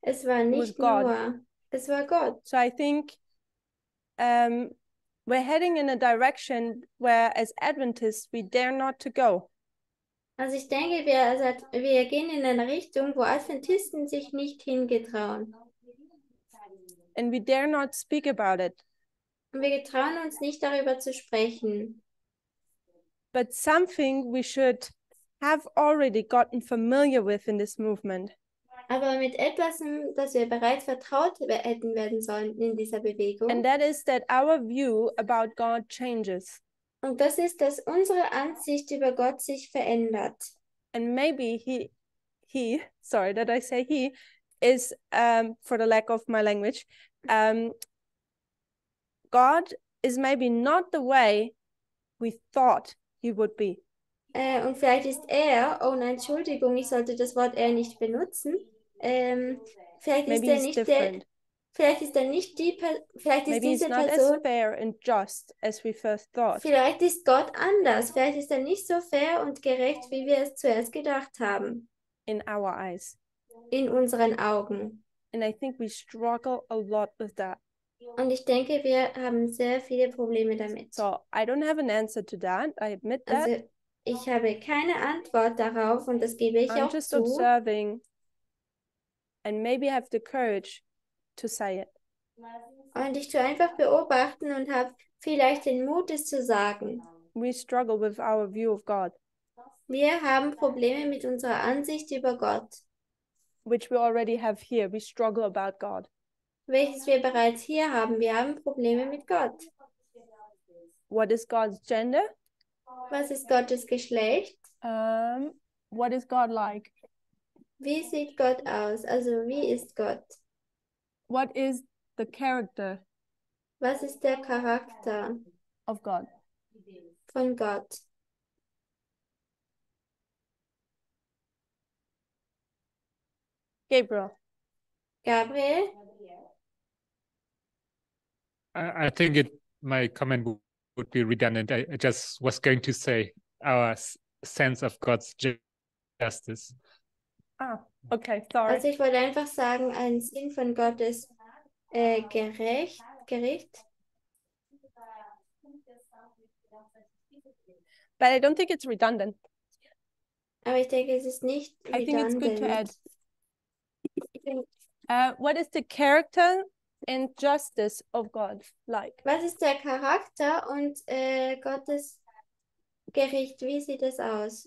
Es war nicht Noah. Es war Gott. So I think we're heading in a direction where, as Adventists, we dare not to go. Also ich denke, wir gehen in eine Richtung, wo Adventisten sich nicht hingetrauen. And we dare not speak about it. Und wir getrauen uns nicht, darüber zu sprechen. But something we should have already gotten familiar with in this movement. aber mit etwas, das wir bereits vertraut hätten werden sollen in dieser Bewegung. And that is that our view about God changes. Und das ist, dass unsere Ansicht über Gott sich verändert. And maybe he is, for the lack of my language, God is maybe not the way we thought he would be. Und vielleicht ist oh nein, Entschuldigung, ich sollte das Wort nicht benutzen. Vielleicht ist diese Person as fair and just as we first thought. Vielleicht ist Gott anders. Vielleicht ist nicht so fair und gerecht, wie wir es zuerst gedacht haben. In our eyes. In unseren Augen. And I think we struggle a lot with that. Und ich denke, wir haben sehr viele Probleme damit. So, I don't have an answer to that. I admit that. Also, ich habe keine Antwort darauf und das gebe ich auch zu. Observing and maybe have the courage to say it. Und ich tue einfach beobachten und habe vielleicht den Mut, es zu sagen. We struggle with our view of God. Wir haben Probleme mit unserer Ansicht über Gott. Which we already have here. We struggle about God. Welches wir bereits hier haben. Wir haben Probleme mit Gott. What is God's gender? Was ist Gottes Geschlecht? What is God like? Wie sieht Gott aus? Also, wie ist Gott? What is the character? Was ist der Charakter? Of God. Von Gott. Gabriel? I think my comment would be redundant. I just was going to say our sense of God's justice. Ah, okay, sorry. Also ich wollte einfach sagen, ein Sinn von Gottes Gericht. But I don't think it's redundant. Aber ich denke, es ist nicht redundant. I think it's good to add. What is the character and justice of God like? Was ist der Charakter und Gottes Gericht? Wie sieht es aus?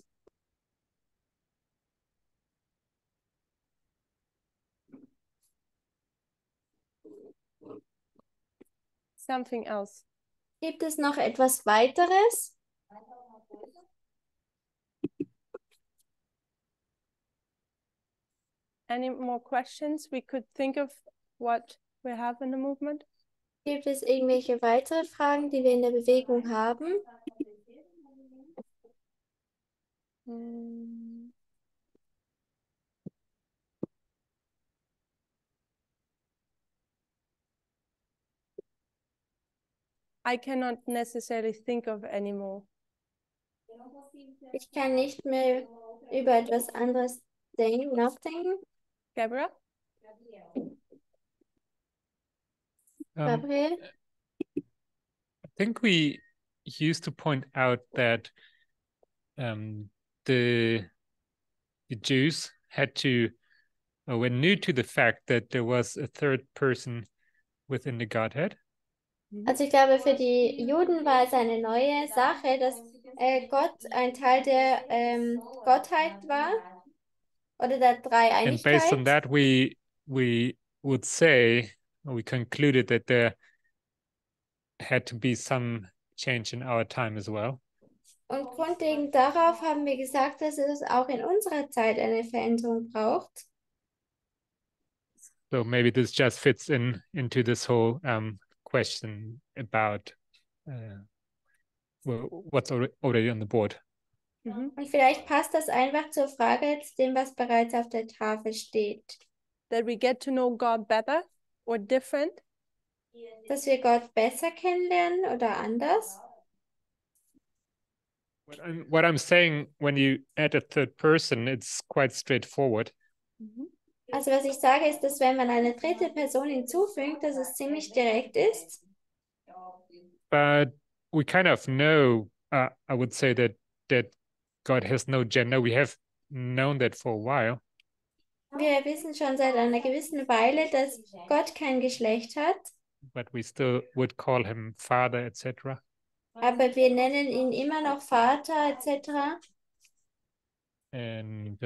Something else. Gibt es noch etwas weiteres? Any more questions? We could think of what we have in the movement. Gibt es irgendwelche weitere Fragen, die wir in der Bewegung haben? I cannot necessarily think of any more. Ich kann nicht mehr über etwas anderes nachdenken. Gabriela? I think we used to point out that the Jews had to, or were new to the fact that there was a third person within the Godhead. Also ich glaube, für die Juden war es eine neue Sache, dass Gott ein Teil der Gottheit war oder der Dreieinigkeit. And based on that, we would say, we concluded that there had to be some change in our time as well. Und grundlegend darauf haben wir gesagt, dass es auch in unserer Zeit eine Veränderung braucht. So maybe this just fits into this whole question about what's already on the board. Und vielleicht passt das einfach zur Frage zu dem, was bereits auf der Tafel steht. That we get to know God better or different. Dass wir Gott besser kennenlernen oder anders. What I'm saying, when you add a third person, it's quite straightforward. Also was ich sage ist, dass wenn man eine dritte Person hinzufügt, dass es ziemlich direkt ist. But we kind of know, I would say that God has no gender. We have known that for a while. Wir wissen schon seit einer gewissen Weile, dass Gott kein Geschlecht hat. But we still would call him Father, etc. Aber wir nennen ihn immer noch Vater, etc. And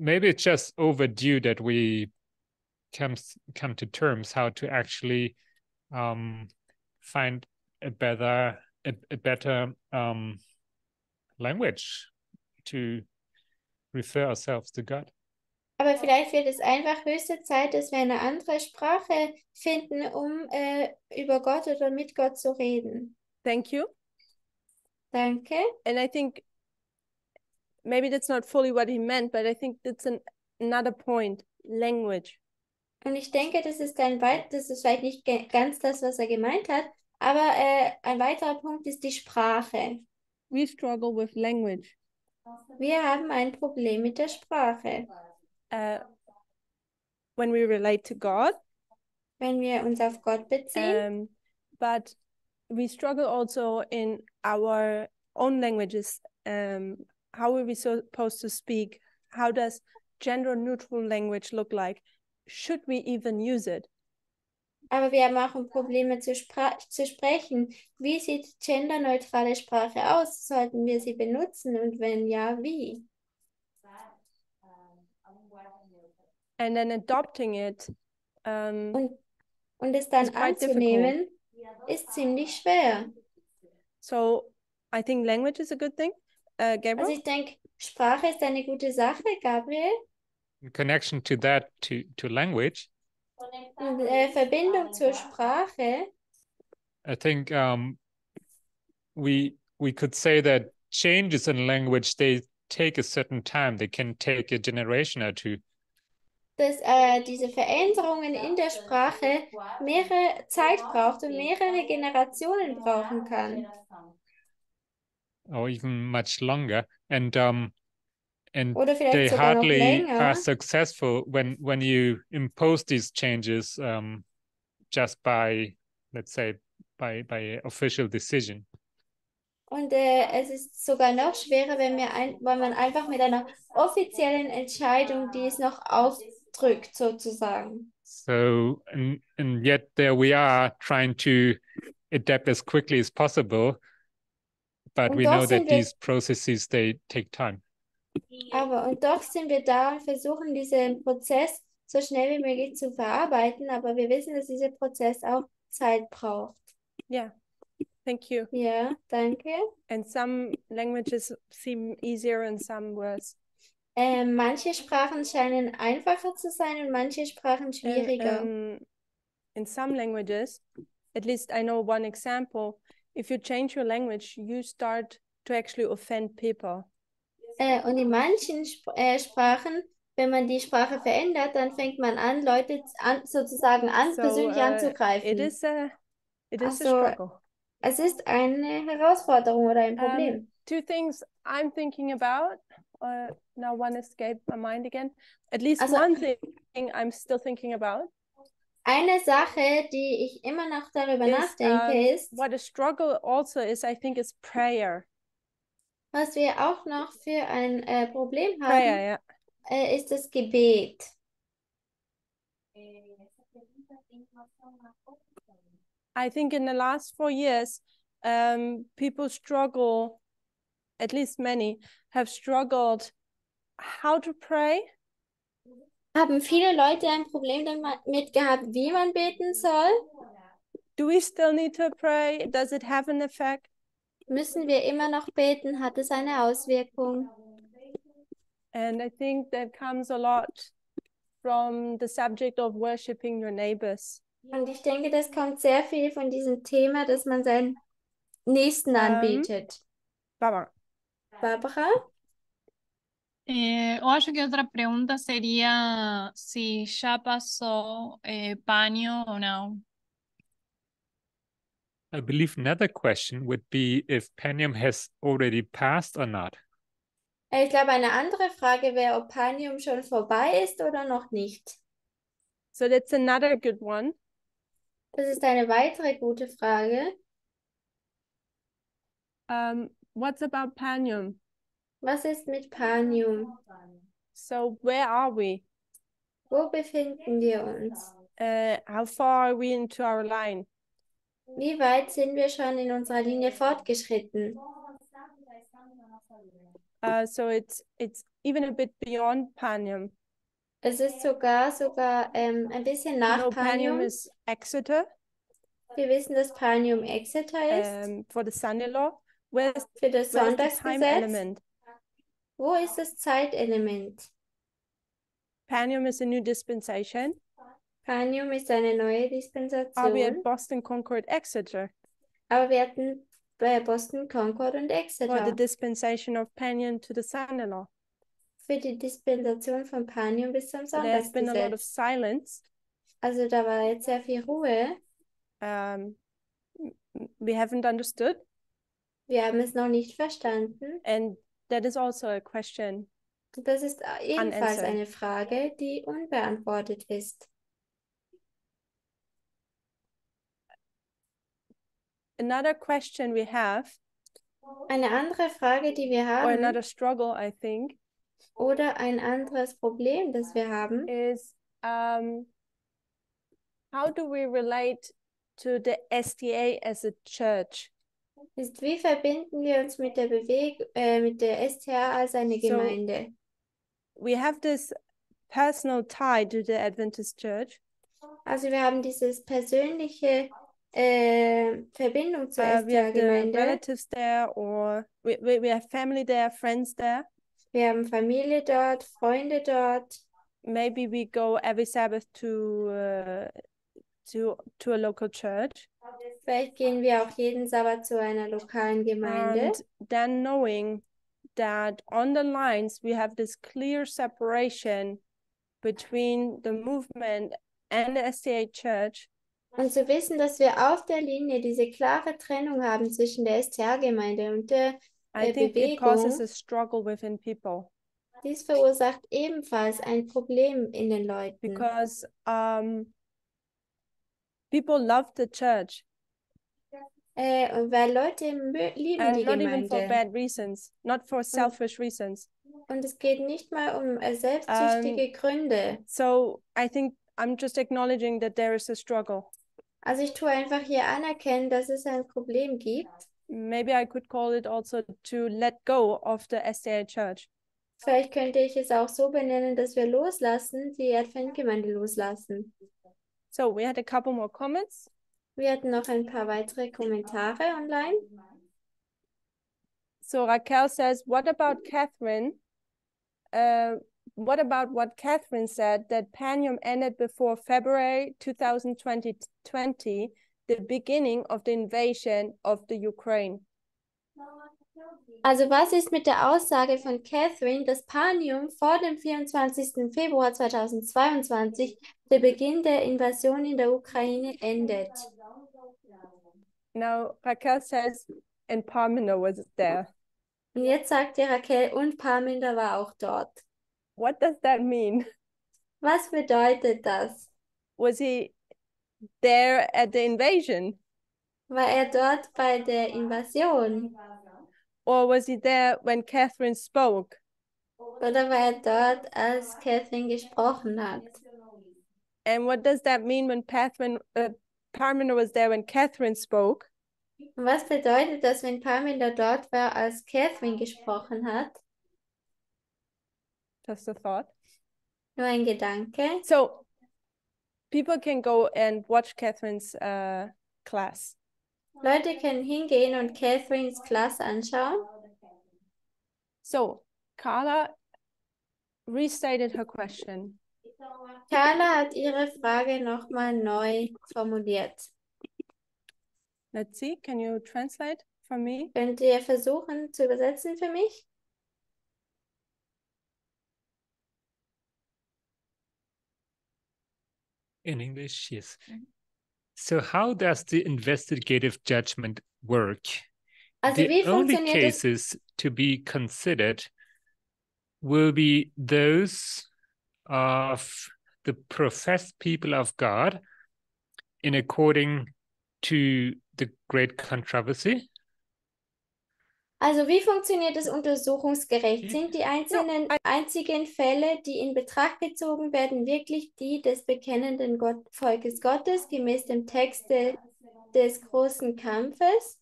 maybe it's just overdue that we come to terms how to actually find a better language to refer ourselves to God. Aber vielleicht wird es einfach höchste Zeit, dass wir eine andere Sprache finden, über Gott oder mit Gott zu reden. Thank you. Danke. And I think maybe that's not fully what he meant, but I think that's another point, language. Und ich denke, das ist vielleicht nicht ganz das, was gemeint hat, aber ein weiterer Punkt ist die Sprache. We struggle with language. Wir haben ein Problem mit der Sprache. When we relate to God, wenn wir uns auf Gott beziehen, but we struggle also in our own languages. How are we supposed to speak? How does gender-neutral language look like? Should we even use it? Aber wir haben auch Probleme zu sprechen. Wie sieht genderneutrale Sprache aus? Sollten wir sie benutzen und wenn ja, wie? And then adopting it, und es dann anzunehmen, ist ziemlich schwer. So, I think language is a good thing, Gabriel? Also ich denke, Sprache ist eine gute Sache, Gabriel. In connection to that, to language. Und, Verbindung zur Sprache. I think we could say that changes in language, they take a certain time. They can take a generation or two. Dass diese Veränderungen in der Sprache mehrere Zeit braucht und mehrere Generationen brauchen kann. Or even much longer. And they hardly are successful when you impose these changes just by, let's say, by official decision. Und es ist sogar noch schwerer, wenn man einfach mit einer offiziellen Entscheidung dies noch aufdrückt, sozusagen. So, and yet there we are trying to adapt as quickly as possible, but we know that these processes, they take time. Aber und doch sind wir da und versuchen, diesen Prozess so schnell wie möglich zu verarbeiten, aber wir wissen, dass dieser Prozess auch Zeit braucht. Ja. Yeah. Thank you. Yeah, thank you. And some languages seem easier and some worse. Manche Sprachen scheinen einfacher zu sein und manche Sprachen schwieriger. In some languages, at least I know one example, if you change your language, you start to actually offend people. Und in manchen Sprachen, wenn man die Sprache verändert, dann fängt man an, Leute persönlich anzugreifen. It is a struggle. Es ist eine Herausforderung oder ein Problem. Two things I'm thinking about. Now one escaped my mind again. At least one thing I'm still thinking about. Eine Sache, die ich immer noch darüber nachdenke, ist... What a struggle also is, I think, is prayer. Was wir auch noch für ein Problem haben, prayer, ist das Gebet. I think in the last 4 years, people struggle, at least many, have struggled how to pray. Haben viele Leute ein Problem damit gehabt, wie man beten soll? Do we still need to pray? Does it have an effect? Müssen wir immer noch beten? Hat es eine Auswirkung? And I think that comes a lot from the subject of worshiping your neighbors. Und ich denke, das kommt sehr viel von diesem Thema, dass man seinen Nächsten anbetet. Barbara? Eu acho que outra pergunta seria se já passou Panium ou não. I believe another question would be if Panium has already passed or not. Ich glaube, eine andere Frage wäre, ob Panium schon vorbei ist oder noch nicht. So that's another good one. Das ist eine weitere gute Frage. What's about Panium? Was ist mit Panium? So where are we? Wo befinden wir uns? How far are we into our line? Wie weit sind wir schon in unserer Linie fortgeschritten? So it's even a bit beyond Panium. Es ist sogar ein bisschen nach Panium. Panium ist Exeter. Wir wissen, dass Panium Exeter ist. For the Sunday law. Für das Sonntagsgesetz. Wo ist das Zeitelement? Panium is a new dispensation. Panium ist eine neue Dispensation. Aber wir hatten Boston, Concord, Exeter. Aber wir hatten bei Boston, Concord und Exeter. For the dispensation of Panium to the Sunday law. Für die Dispensation von Panium bis zum Sonntagsgesetz. There's been a lot of silence. Also da war jetzt sehr viel Ruhe. We haven't understood. Wir haben es noch nicht verstanden. And that is also a question. Das ist ebenfalls eine Frage, die unbeantwortet ist. Another question we have. Eine andere Frage, die wir haben. Or another struggle, I think. Oder ein anderes Problem, das wir haben. Is how do we relate to the SDA as a church? Ist, wie verbinden wir uns mit der mit der SDA als eine Gemeinde? So, we have this personal tie to the Adventist Church. Also wir haben dieses persönliche Verbindung zur SDA-Gemeinde. Relatives there, or we have family there, friends there. Wir haben Familie dort, Freunde dort. Maybe we go every Sabbath to a local church. Vielleicht gehen wir auch jeden Sabbat zu einer lokalen Gemeinde. And then knowing that on the lines we have this clear separation between the movement and the SDA Church. Und zu wissen, dass wir auf der Linie diese klare Trennung haben zwischen der SDA-Gemeinde und der I think Bewegung. It causes a struggle within people. Dies verursacht ebenfalls ein Problem in den Leuten. Because people love the church. Weil Leute lieben die Gemeinde. Not even for bad reasons, not for selfish reasons. Und es geht nicht mal selbstsüchtige Gründe. So I think I'm just acknowledging that there is a struggle. Also ich tue einfach hier anerkennen, dass es ein Problem gibt. Maybe I could call it also to let go of the SDA Church. Vielleicht könnte ich es auch so benennen, dass wir loslassen, die Adventgemeinde loslassen. So, we had a couple more comments. Wir hatten noch ein paar weitere Kommentare online. So, Raquel says, what about Catherine? What about what Catherine said, that Panium ended before February 2020, the beginning of the invasion of the Ukraine? Also, was ist mit der Aussage von Catherine, dass Panium vor dem 24. Februar 2022 der Beginn der Invasion in der Ukraine endet? Now, Raquel says, and Parminder was there. Und jetzt sagt die Raquel, und Parminder war auch dort. What does that mean? Was bedeutet das? Was he there at the invasion? War dort bei der Invasion? Or was he there when Catherine spoke? Oder war dort, als Catherine gesprochen hat? And what does that mean when Parminder was there when Catherine spoke? Was bedeutet das, wenn Parminder dort war, als Catherine gesprochen hat? Just a thought. Nur ein Gedanke. So, people can go and watch Catherine's class. Leute können hingehen und Catherines Class anschauen. So, Carla restated her question. Carla hat ihre Frage nochmal neu formuliert. Let's see, can you translate for me? Könnt ihr versuchen zu übersetzen für mich? In English, yes. So how does the investigative judgment work? Also, the only cases to be considered will be those of the professed people of God in according to the great controversy. Also, wie funktioniert das Untersuchungsgericht? Sind die einzigen Fälle, die in Betracht gezogen werden, wirklich die des bekennenden Volkes Gottes, gemäß dem Text des großen Kampfes?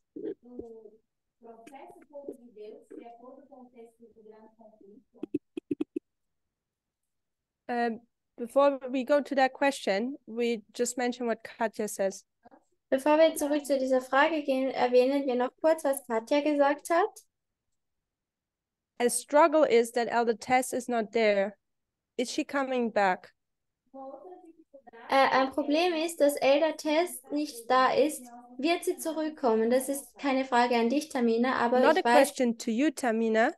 Before we go to that question, we just mention what Katja says. Bevor wir zurück zu dieser Frage gehen, erwähnen wir noch kurz, was Katja gesagt hat. A struggle is that Elder Tess is not there. Is she coming back? Ein Problem ist, dass Elder Tess nicht da ist. Wird sie zurückkommen? Das ist keine Frage an dich, Tamina, aber not ich a weiß, question to you, Tamina,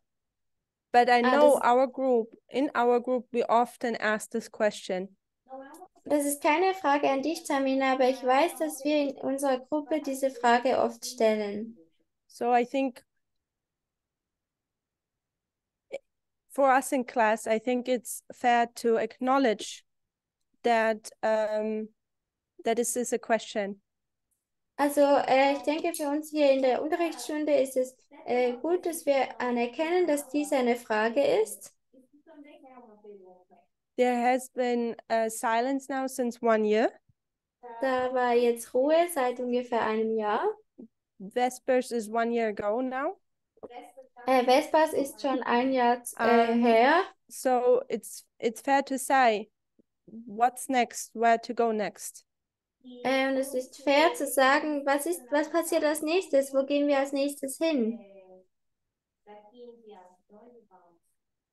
but I know in our group we often ask this question. Das ist keine Frage an dich, Tamina, aber ich weiß, dass wir in unserer Gruppe diese Frage oft stellen. So I think for us in class, I think it's fair to acknowledge that that this is a question. Also ich denke, für uns hier in der Unterrichtsstunde ist es gut, dass wir anerkennen, dass dies eine Frage ist. There has been silence now since 1 year. Da war jetzt Ruhe seit ungefähr einem Jahr. Vespers is 1 year ago now. Vespers ist schon ein Jahr her. So it's fair to say, what's next, where to go next? Und es ist fair zu sagen, was passiert als nächstes, wo gehen wir als nächstes hin?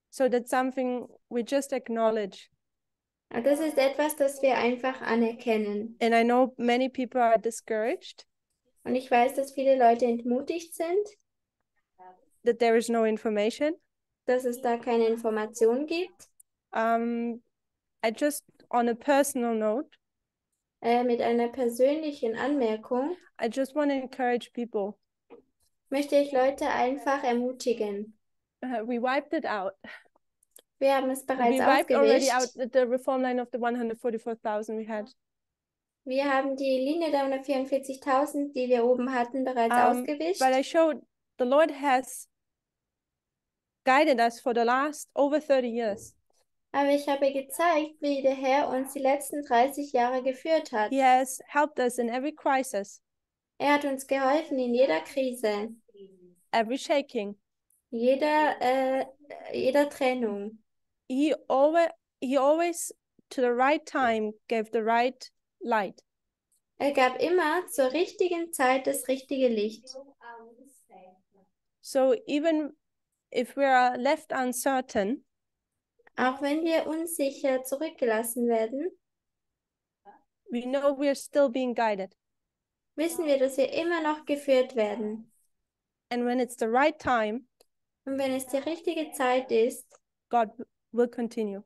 So that's something we just acknowledge. Das ist etwas, das wir einfach anerkennen. And I know many people are discouraged. Und ich weiß, dass viele Leute entmutigt sind. That there is no information. Dass es da keine Information gibt. I just, on a personal note, mit einer persönlichen Anmerkung, I just want to encourage people. Möchte ich Leute einfach ermutigen. We wiped it out. Wir haben es bereits ausgewischt. We wiped already out the reform line of the 144,000 we had. Wir haben die Linie der 144,000, die wir oben hatten, bereits ausgewischt. But I showed the Lord has guided us for the last over 30 years. Aber ich habe gezeigt, wie der Herr uns die letzten 30 Jahre geführt hat. He has helped us in every crisis. Er hat uns geholfen in jeder Krise. Every shaking. Jeder Trennung. He always to the right time gave the right light. Er gab immer zur richtigen Zeit das richtige Licht. So even if we are left uncertain, auch wenn wir unsicher zurückgelassen werden, we know we are still being guided. Wissen wir, dass wir immer noch geführt werden. And when it's the right time, und wenn es die richtige Zeit ist, God will continue.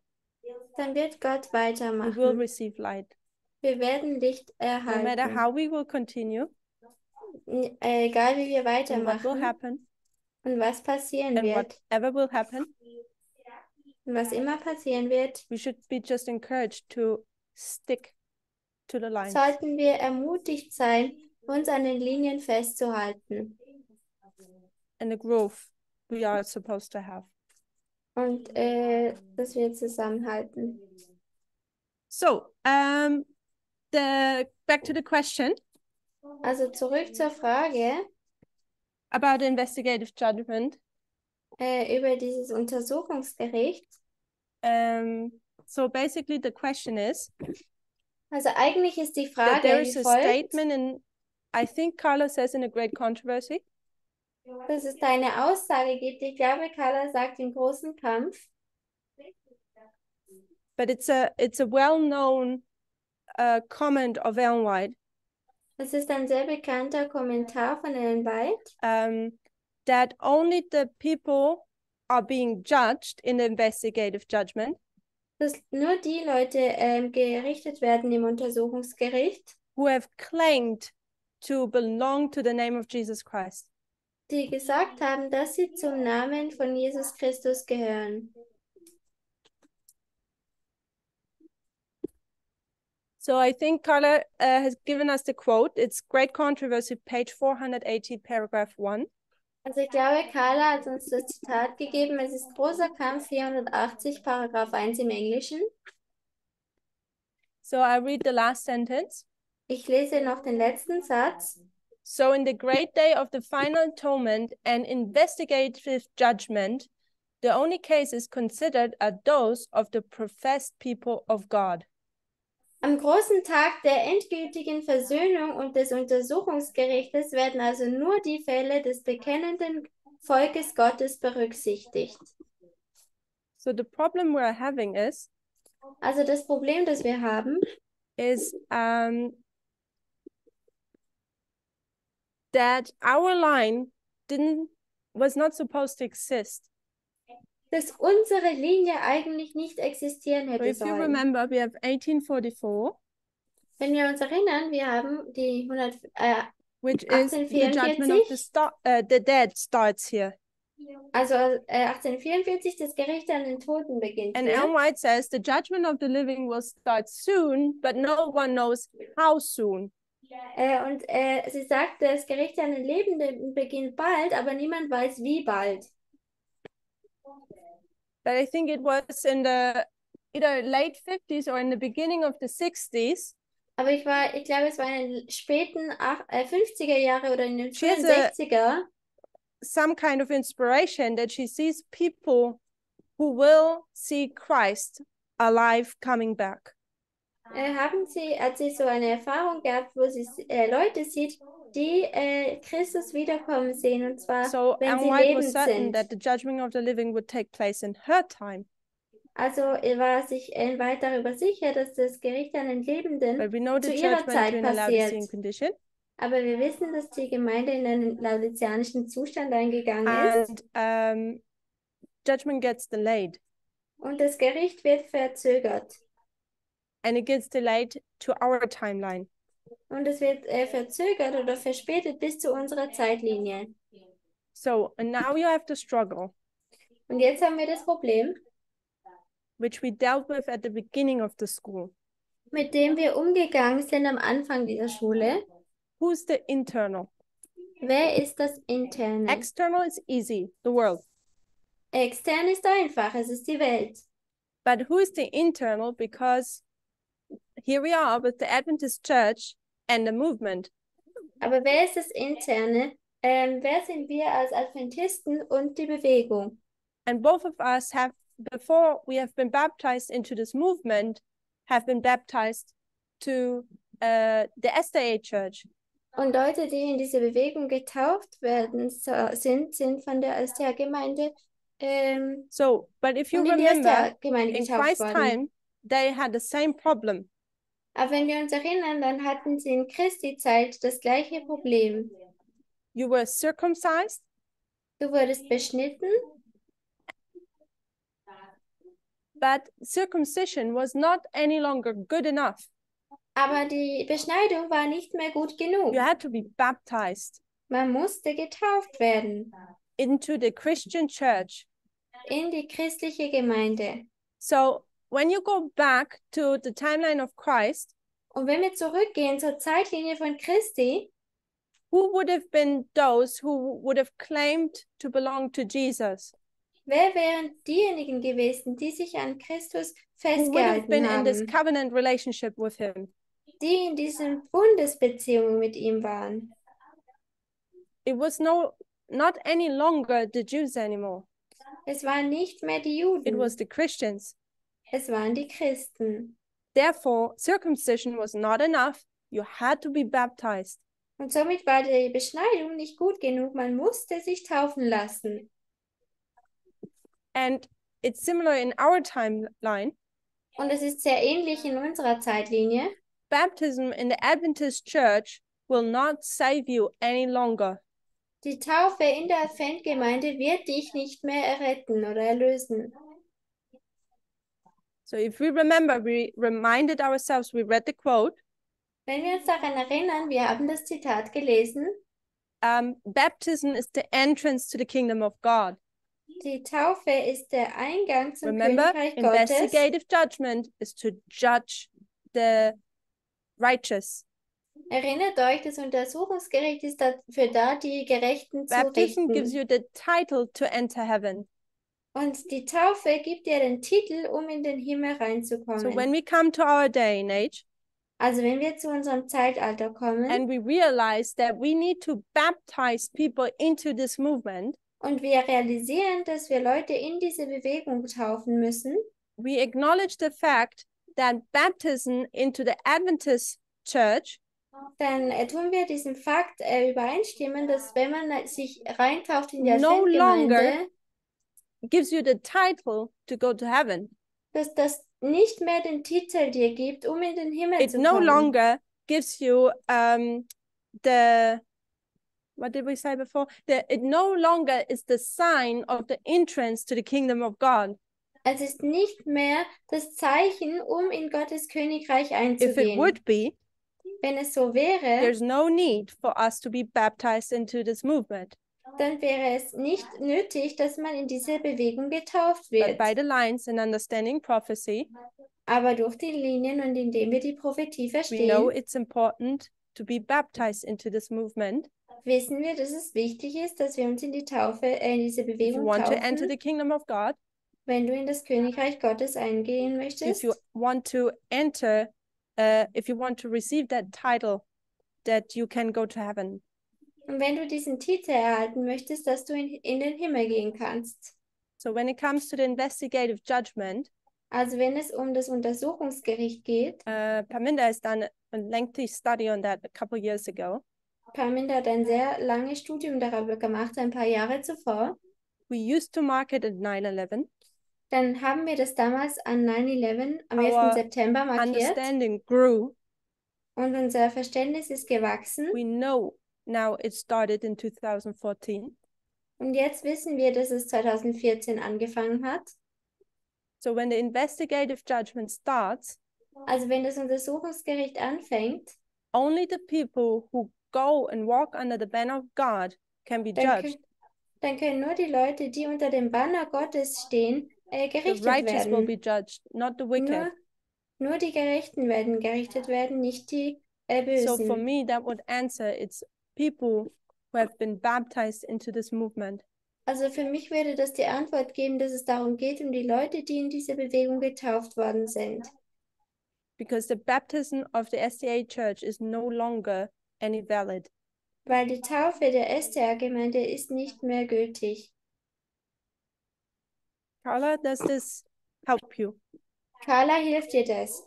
Dann wird Gott weitermachen. We will receive light. Wir werden Licht erhalten. No matter how we will continue, egal wie wir weitermachen, what will happen, und was passieren and wird, whatever will happen, was immer passieren wird, we should be just encouraged to stick to the lines. Sollten wir ermutigt sein, uns an den Linien festzuhalten. And the growth we are supposed to have. Und dass wir zusammenhalten. So, back to the question. Also zurück zur Frage. About the investigative judgment. Über dieses Untersuchungsgericht. So basically the question is, also eigentlich ist die Frage, there is a statement in, I think Carla says, in a great controversy. Dass es eine Aussage gibt, ich glaube Carla sagt, im großen Kampf. But it's a well-known comment of Ellen White. Es ist ein sehr bekannter Kommentar von Ellen White. That only the people are being judged in the investigative judgment. Dass nur die Leute gerichtet werden im Untersuchungsgericht, who have claimed to belong to the name of Jesus Christ. Die gesagt haben, dass sie zum Namen von Jesus Christus gehören. So I think Carla has given us the quote. It's Great Controversy, page 480, paragraph 1. Also ich glaube, Carla hat uns das Zitat gegeben, es ist großer Kampf 480, Paragraph 1 im Englischen. So I read the last sentence. Ich lese noch den letzten Satz. So in the great day of the final atonement and investigative judgment, The only cases considered are those of the professed people of God. Am großen Tag der endgültigen Versöhnung und des Untersuchungsgerichtes werden also nur die Fälle des bekennenden Volkes Gottes berücksichtigt. So the problem we're having is, also das Problem, das wir haben, is that our line was not supposed to exist. Dass unsere Linie eigentlich nicht existieren hätte sollen. If you remember, we have 1844. Wenn wir uns erinnern, wir haben die 1844. The judgment of the dead starts here. Also 1844, das Gericht an den Toten beginnt. And Ellen White says, the judgment of the living will start soon, but no one knows how soon. Und sie sagt, das Gericht an den Lebenden beginnt bald, aber niemand weiß, wie bald. But I think it was in the either late 50s or in the beginning of the 60s. Aber ich glaube, es war in den späten 50er Jahre oder in den frühen 60er. Some kind of inspiration that she sees people who will see Christ alive coming back. Hat sie so eine Erfahrung gehabt, wo sie Leute sieht, die Christus wiederkommen sehen, und zwar so, wenn sie lebend sind. That the judgment of the living would take place in her time. Also war sich Ellen White darüber sicher, dass das Gericht an den Lebenden zu ihrer Zeit passiert. Aber wir wissen, dass die Gemeinde in einen laodiceanischen Zustand eingegangen ist. Judgment gets delayed. Und das Gericht wird verzögert. And it gets delayed to our timeline. Und es wird verzögert oder verspätet bis zu unserer Zeitlinie. So, and now you have the struggle. Und jetzt haben wir das Problem, which we dealt with at the beginning of the school. Mit dem wir umgegangen sind am Anfang dieser Schule. Who's the internal? Wer ist das Interne? External is easy, the world. Extern ist einfach, es ist die Welt. But who is the internal? Because here we are with the Adventist Church and the movement. Aber wer ist das Interne? Wer sind wir als Adventisten und die Bewegung? And both of us have, before we have been baptized into this movement, have been baptized to the SDA Church. Und Leute, die in diese Bewegung getauft werden sind von der SDA-Gemeinde. So, but if you remember, in Christ's time, they had the same problem. Aber wenn wir uns erinnern, dann hatten sie in Christi Zeit das gleiche Problem. You were circumcised. Du wurdest beschnitten. But circumcision was not any longer good enough. Aber die Beschneidung war nicht mehr gut genug. You had to be baptized. Man musste getauft werden. Into the Christian church. In die christliche Gemeinde. So, when you go back to the timeline of Christ, und wenn wir zurückgehen zur Zeitlinie von Christi, who would have been those who would have claimed to belong to Jesus? Wer wären diejenigen gewesen, die sich an Christus festgehalten haben? Who would have been in this covenant relationship with him? Die in diesen Bundesbeziehungen mit ihm waren. It was not any longer the Jews anymore. Es waren nicht mehr die Juden. It was the Christians. Es waren die Christen. Therefore, circumcision was not enough. You had to be baptized. Und somit war die Beschneidung nicht gut genug. Man musste sich taufen lassen. And it's similar in our timeline. Und es ist sehr ähnlich in unserer Zeitlinie. Baptism in the Adventist Church will not save you any longer. Die Taufe in der Adventgemeinde wird dich nicht mehr erretten oder erlösen. So if we remember, we reminded ourselves, we read the quote. Wenn wir uns daran erinnern, wir haben das Zitat gelesen. Baptism is the entrance to the kingdom of God. Die Taufe ist der Eingang zum Königreich Gottes. Investigative judgment is to judge the righteous. Erinnert euch, das Untersuchungsgericht ist dafür da, die Gerechten zu richten. Baptism gives you the title to enter heaven. Und die Taufe gibt dir den Titel, in den Himmel reinzukommen. So when we come to our day and age, also wenn wir zu unserem Zeitalter kommen, and we realize that we need to baptize people into this movement, und wir realisieren, dass wir Leute in diese Bewegung taufen müssen. We acknowledge the fact that baptism into the Adventist Church, dann tun wir diesen Fakt übereinstimmen, dass wenn man sich reintauft in der no longer gives you the title to go to heaven, dass das nicht mehr den Titel dir gibt, in den Himmel zu kommen. It no longer gives you what did we say before? It no longer is the sign of the entrance to the kingdom of God. Es ist nicht mehr das Zeichen, in Gottes Königreich einzugehen. If it would be, wenn es so wäre, there's no need for us to be baptized into this movement. Dann wäre es nicht nötig, dass man in dieser Bewegung getauft wird. But by the lines and understanding prophecy, aber durch die Linien und indem wir die Prophetie verstehen, we know it's important to be baptized into this movement. Wissen wir, dass es wichtig ist, dass wir uns in die Taufe, in diese Bewegung taufen. If you want to enter the kingdom of God, wenn du in das Königreich Gottes eingehen möchtest, if you want to enter, if you want to receive that title, that you can go to heaven. Und wenn du diesen Titel erhalten möchtest, dass du in den Himmel gehen kannst. So when it comes to the investigative judgment, also wenn es das Untersuchungsgericht geht, Parminder has done a lengthy study on that a couple years ago. Parminder hat ein sehr langes Studium darüber gemacht, ein paar Jahre zuvor. We used to market at 9/11. Dann haben wir das damals an 9/11 am 1. September markiert. Understanding grew. Und unser Verständnis ist gewachsen. We know now it started in 2014. Und jetzt wissen wir, dass es 2014 angefangen hat. So when the investigative judgment starts, also wenn das Untersuchungsgericht anfängt, only the people who go and walk under the banner of God can be judged. Dann können nur die Leute, die unter dem Banner Gottes stehen, gerichtet werden. The righteous will be judged, not the wicked. Nur die Gerechten werden gerichtet werden, nicht die Bösen. So for me, that would answer, it's people who have been baptized into this movement. Also für mich würde das die Antwort geben, dass es darum geht, die Leute, die in diese Bewegung getauft worden sind. Because the baptism of the SDA Church is no longer any valid. Weil die Taufe der SDA-Gemeinde ist nicht mehr gültig. Carla, does this help you? Carla, hilft dir das?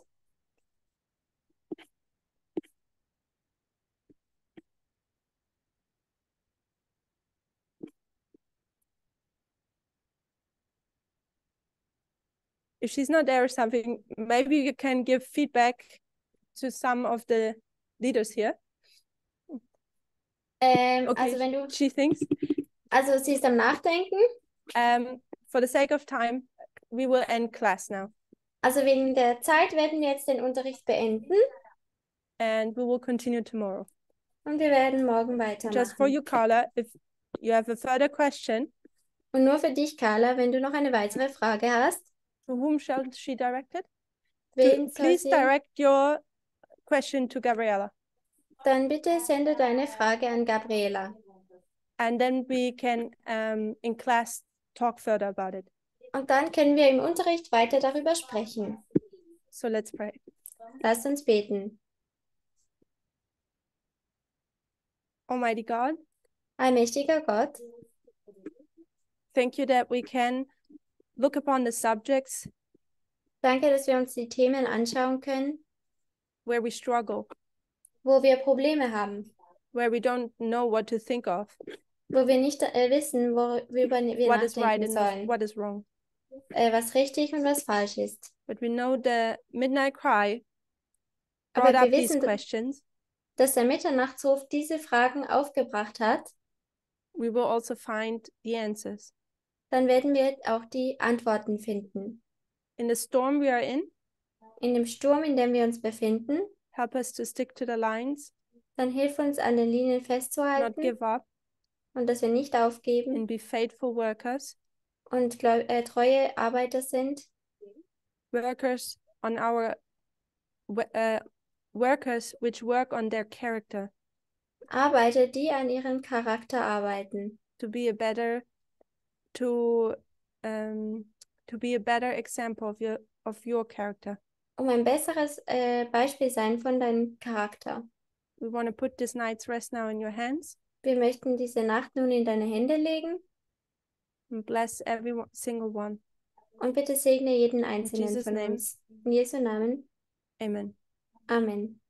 If she's not there or something, maybe you can give feedback to some of the leaders here. Okay. Also wenn du, she thinks. Also sie ist am Nachdenken. For the sake of time, we will end class now. Also wegen der Zeit werden wir jetzt den Unterricht beenden. And we will continue tomorrow. Und wir werden morgen weitermachen. Just for you, Carla, if you have a further question. Und nur für dich, Carla, wenn du noch eine weitere Frage hast. To whom shall she direct it? Please direct your question to Gabriela. Dann bitte sende deine Frage an Gabriela. And then we can in class talk further about it. Und dann können wir im Unterricht weiter darüber sprechen. So let's pray. Lass uns beten. Almighty God, allmächtiger Gott, thank you that we can look upon the subjects. Danke, dass wir uns die Themen anschauen können. Where we struggle. Wo wir Probleme haben, where we don't know what to think of, wo wir nicht wissen, worüber wir what is right sollen, what is wrong, was richtig und was falsch ist. But we know the Midnight Cry brought up these questions. Dass der Mitternachtsruf diese Fragen aufgebracht hat. We will also find the answers. Dann werden wir auch die Antworten finden. In the storm we are in. In dem Sturm, in dem wir uns befinden. Help us to stick to the lines. Dann hilf uns, an den Linien festzuhalten. Not give up. Und dass wir nicht aufgeben. And be faithful workers. Und treue Arbeiter sind. Workers on our workers which work on their character. Arbeiter, die an ihrem Charakter arbeiten. To be a better example of your character. Ein besseres Beispiel sein von deinem Charakter. We want to put this night's rest now in your hands. Wir möchten diese Nacht nun in deine Hände legen. and bless every single one. Und bitte segne jeden einzelnen von uns. In Jesu Namen. Amen. Amen.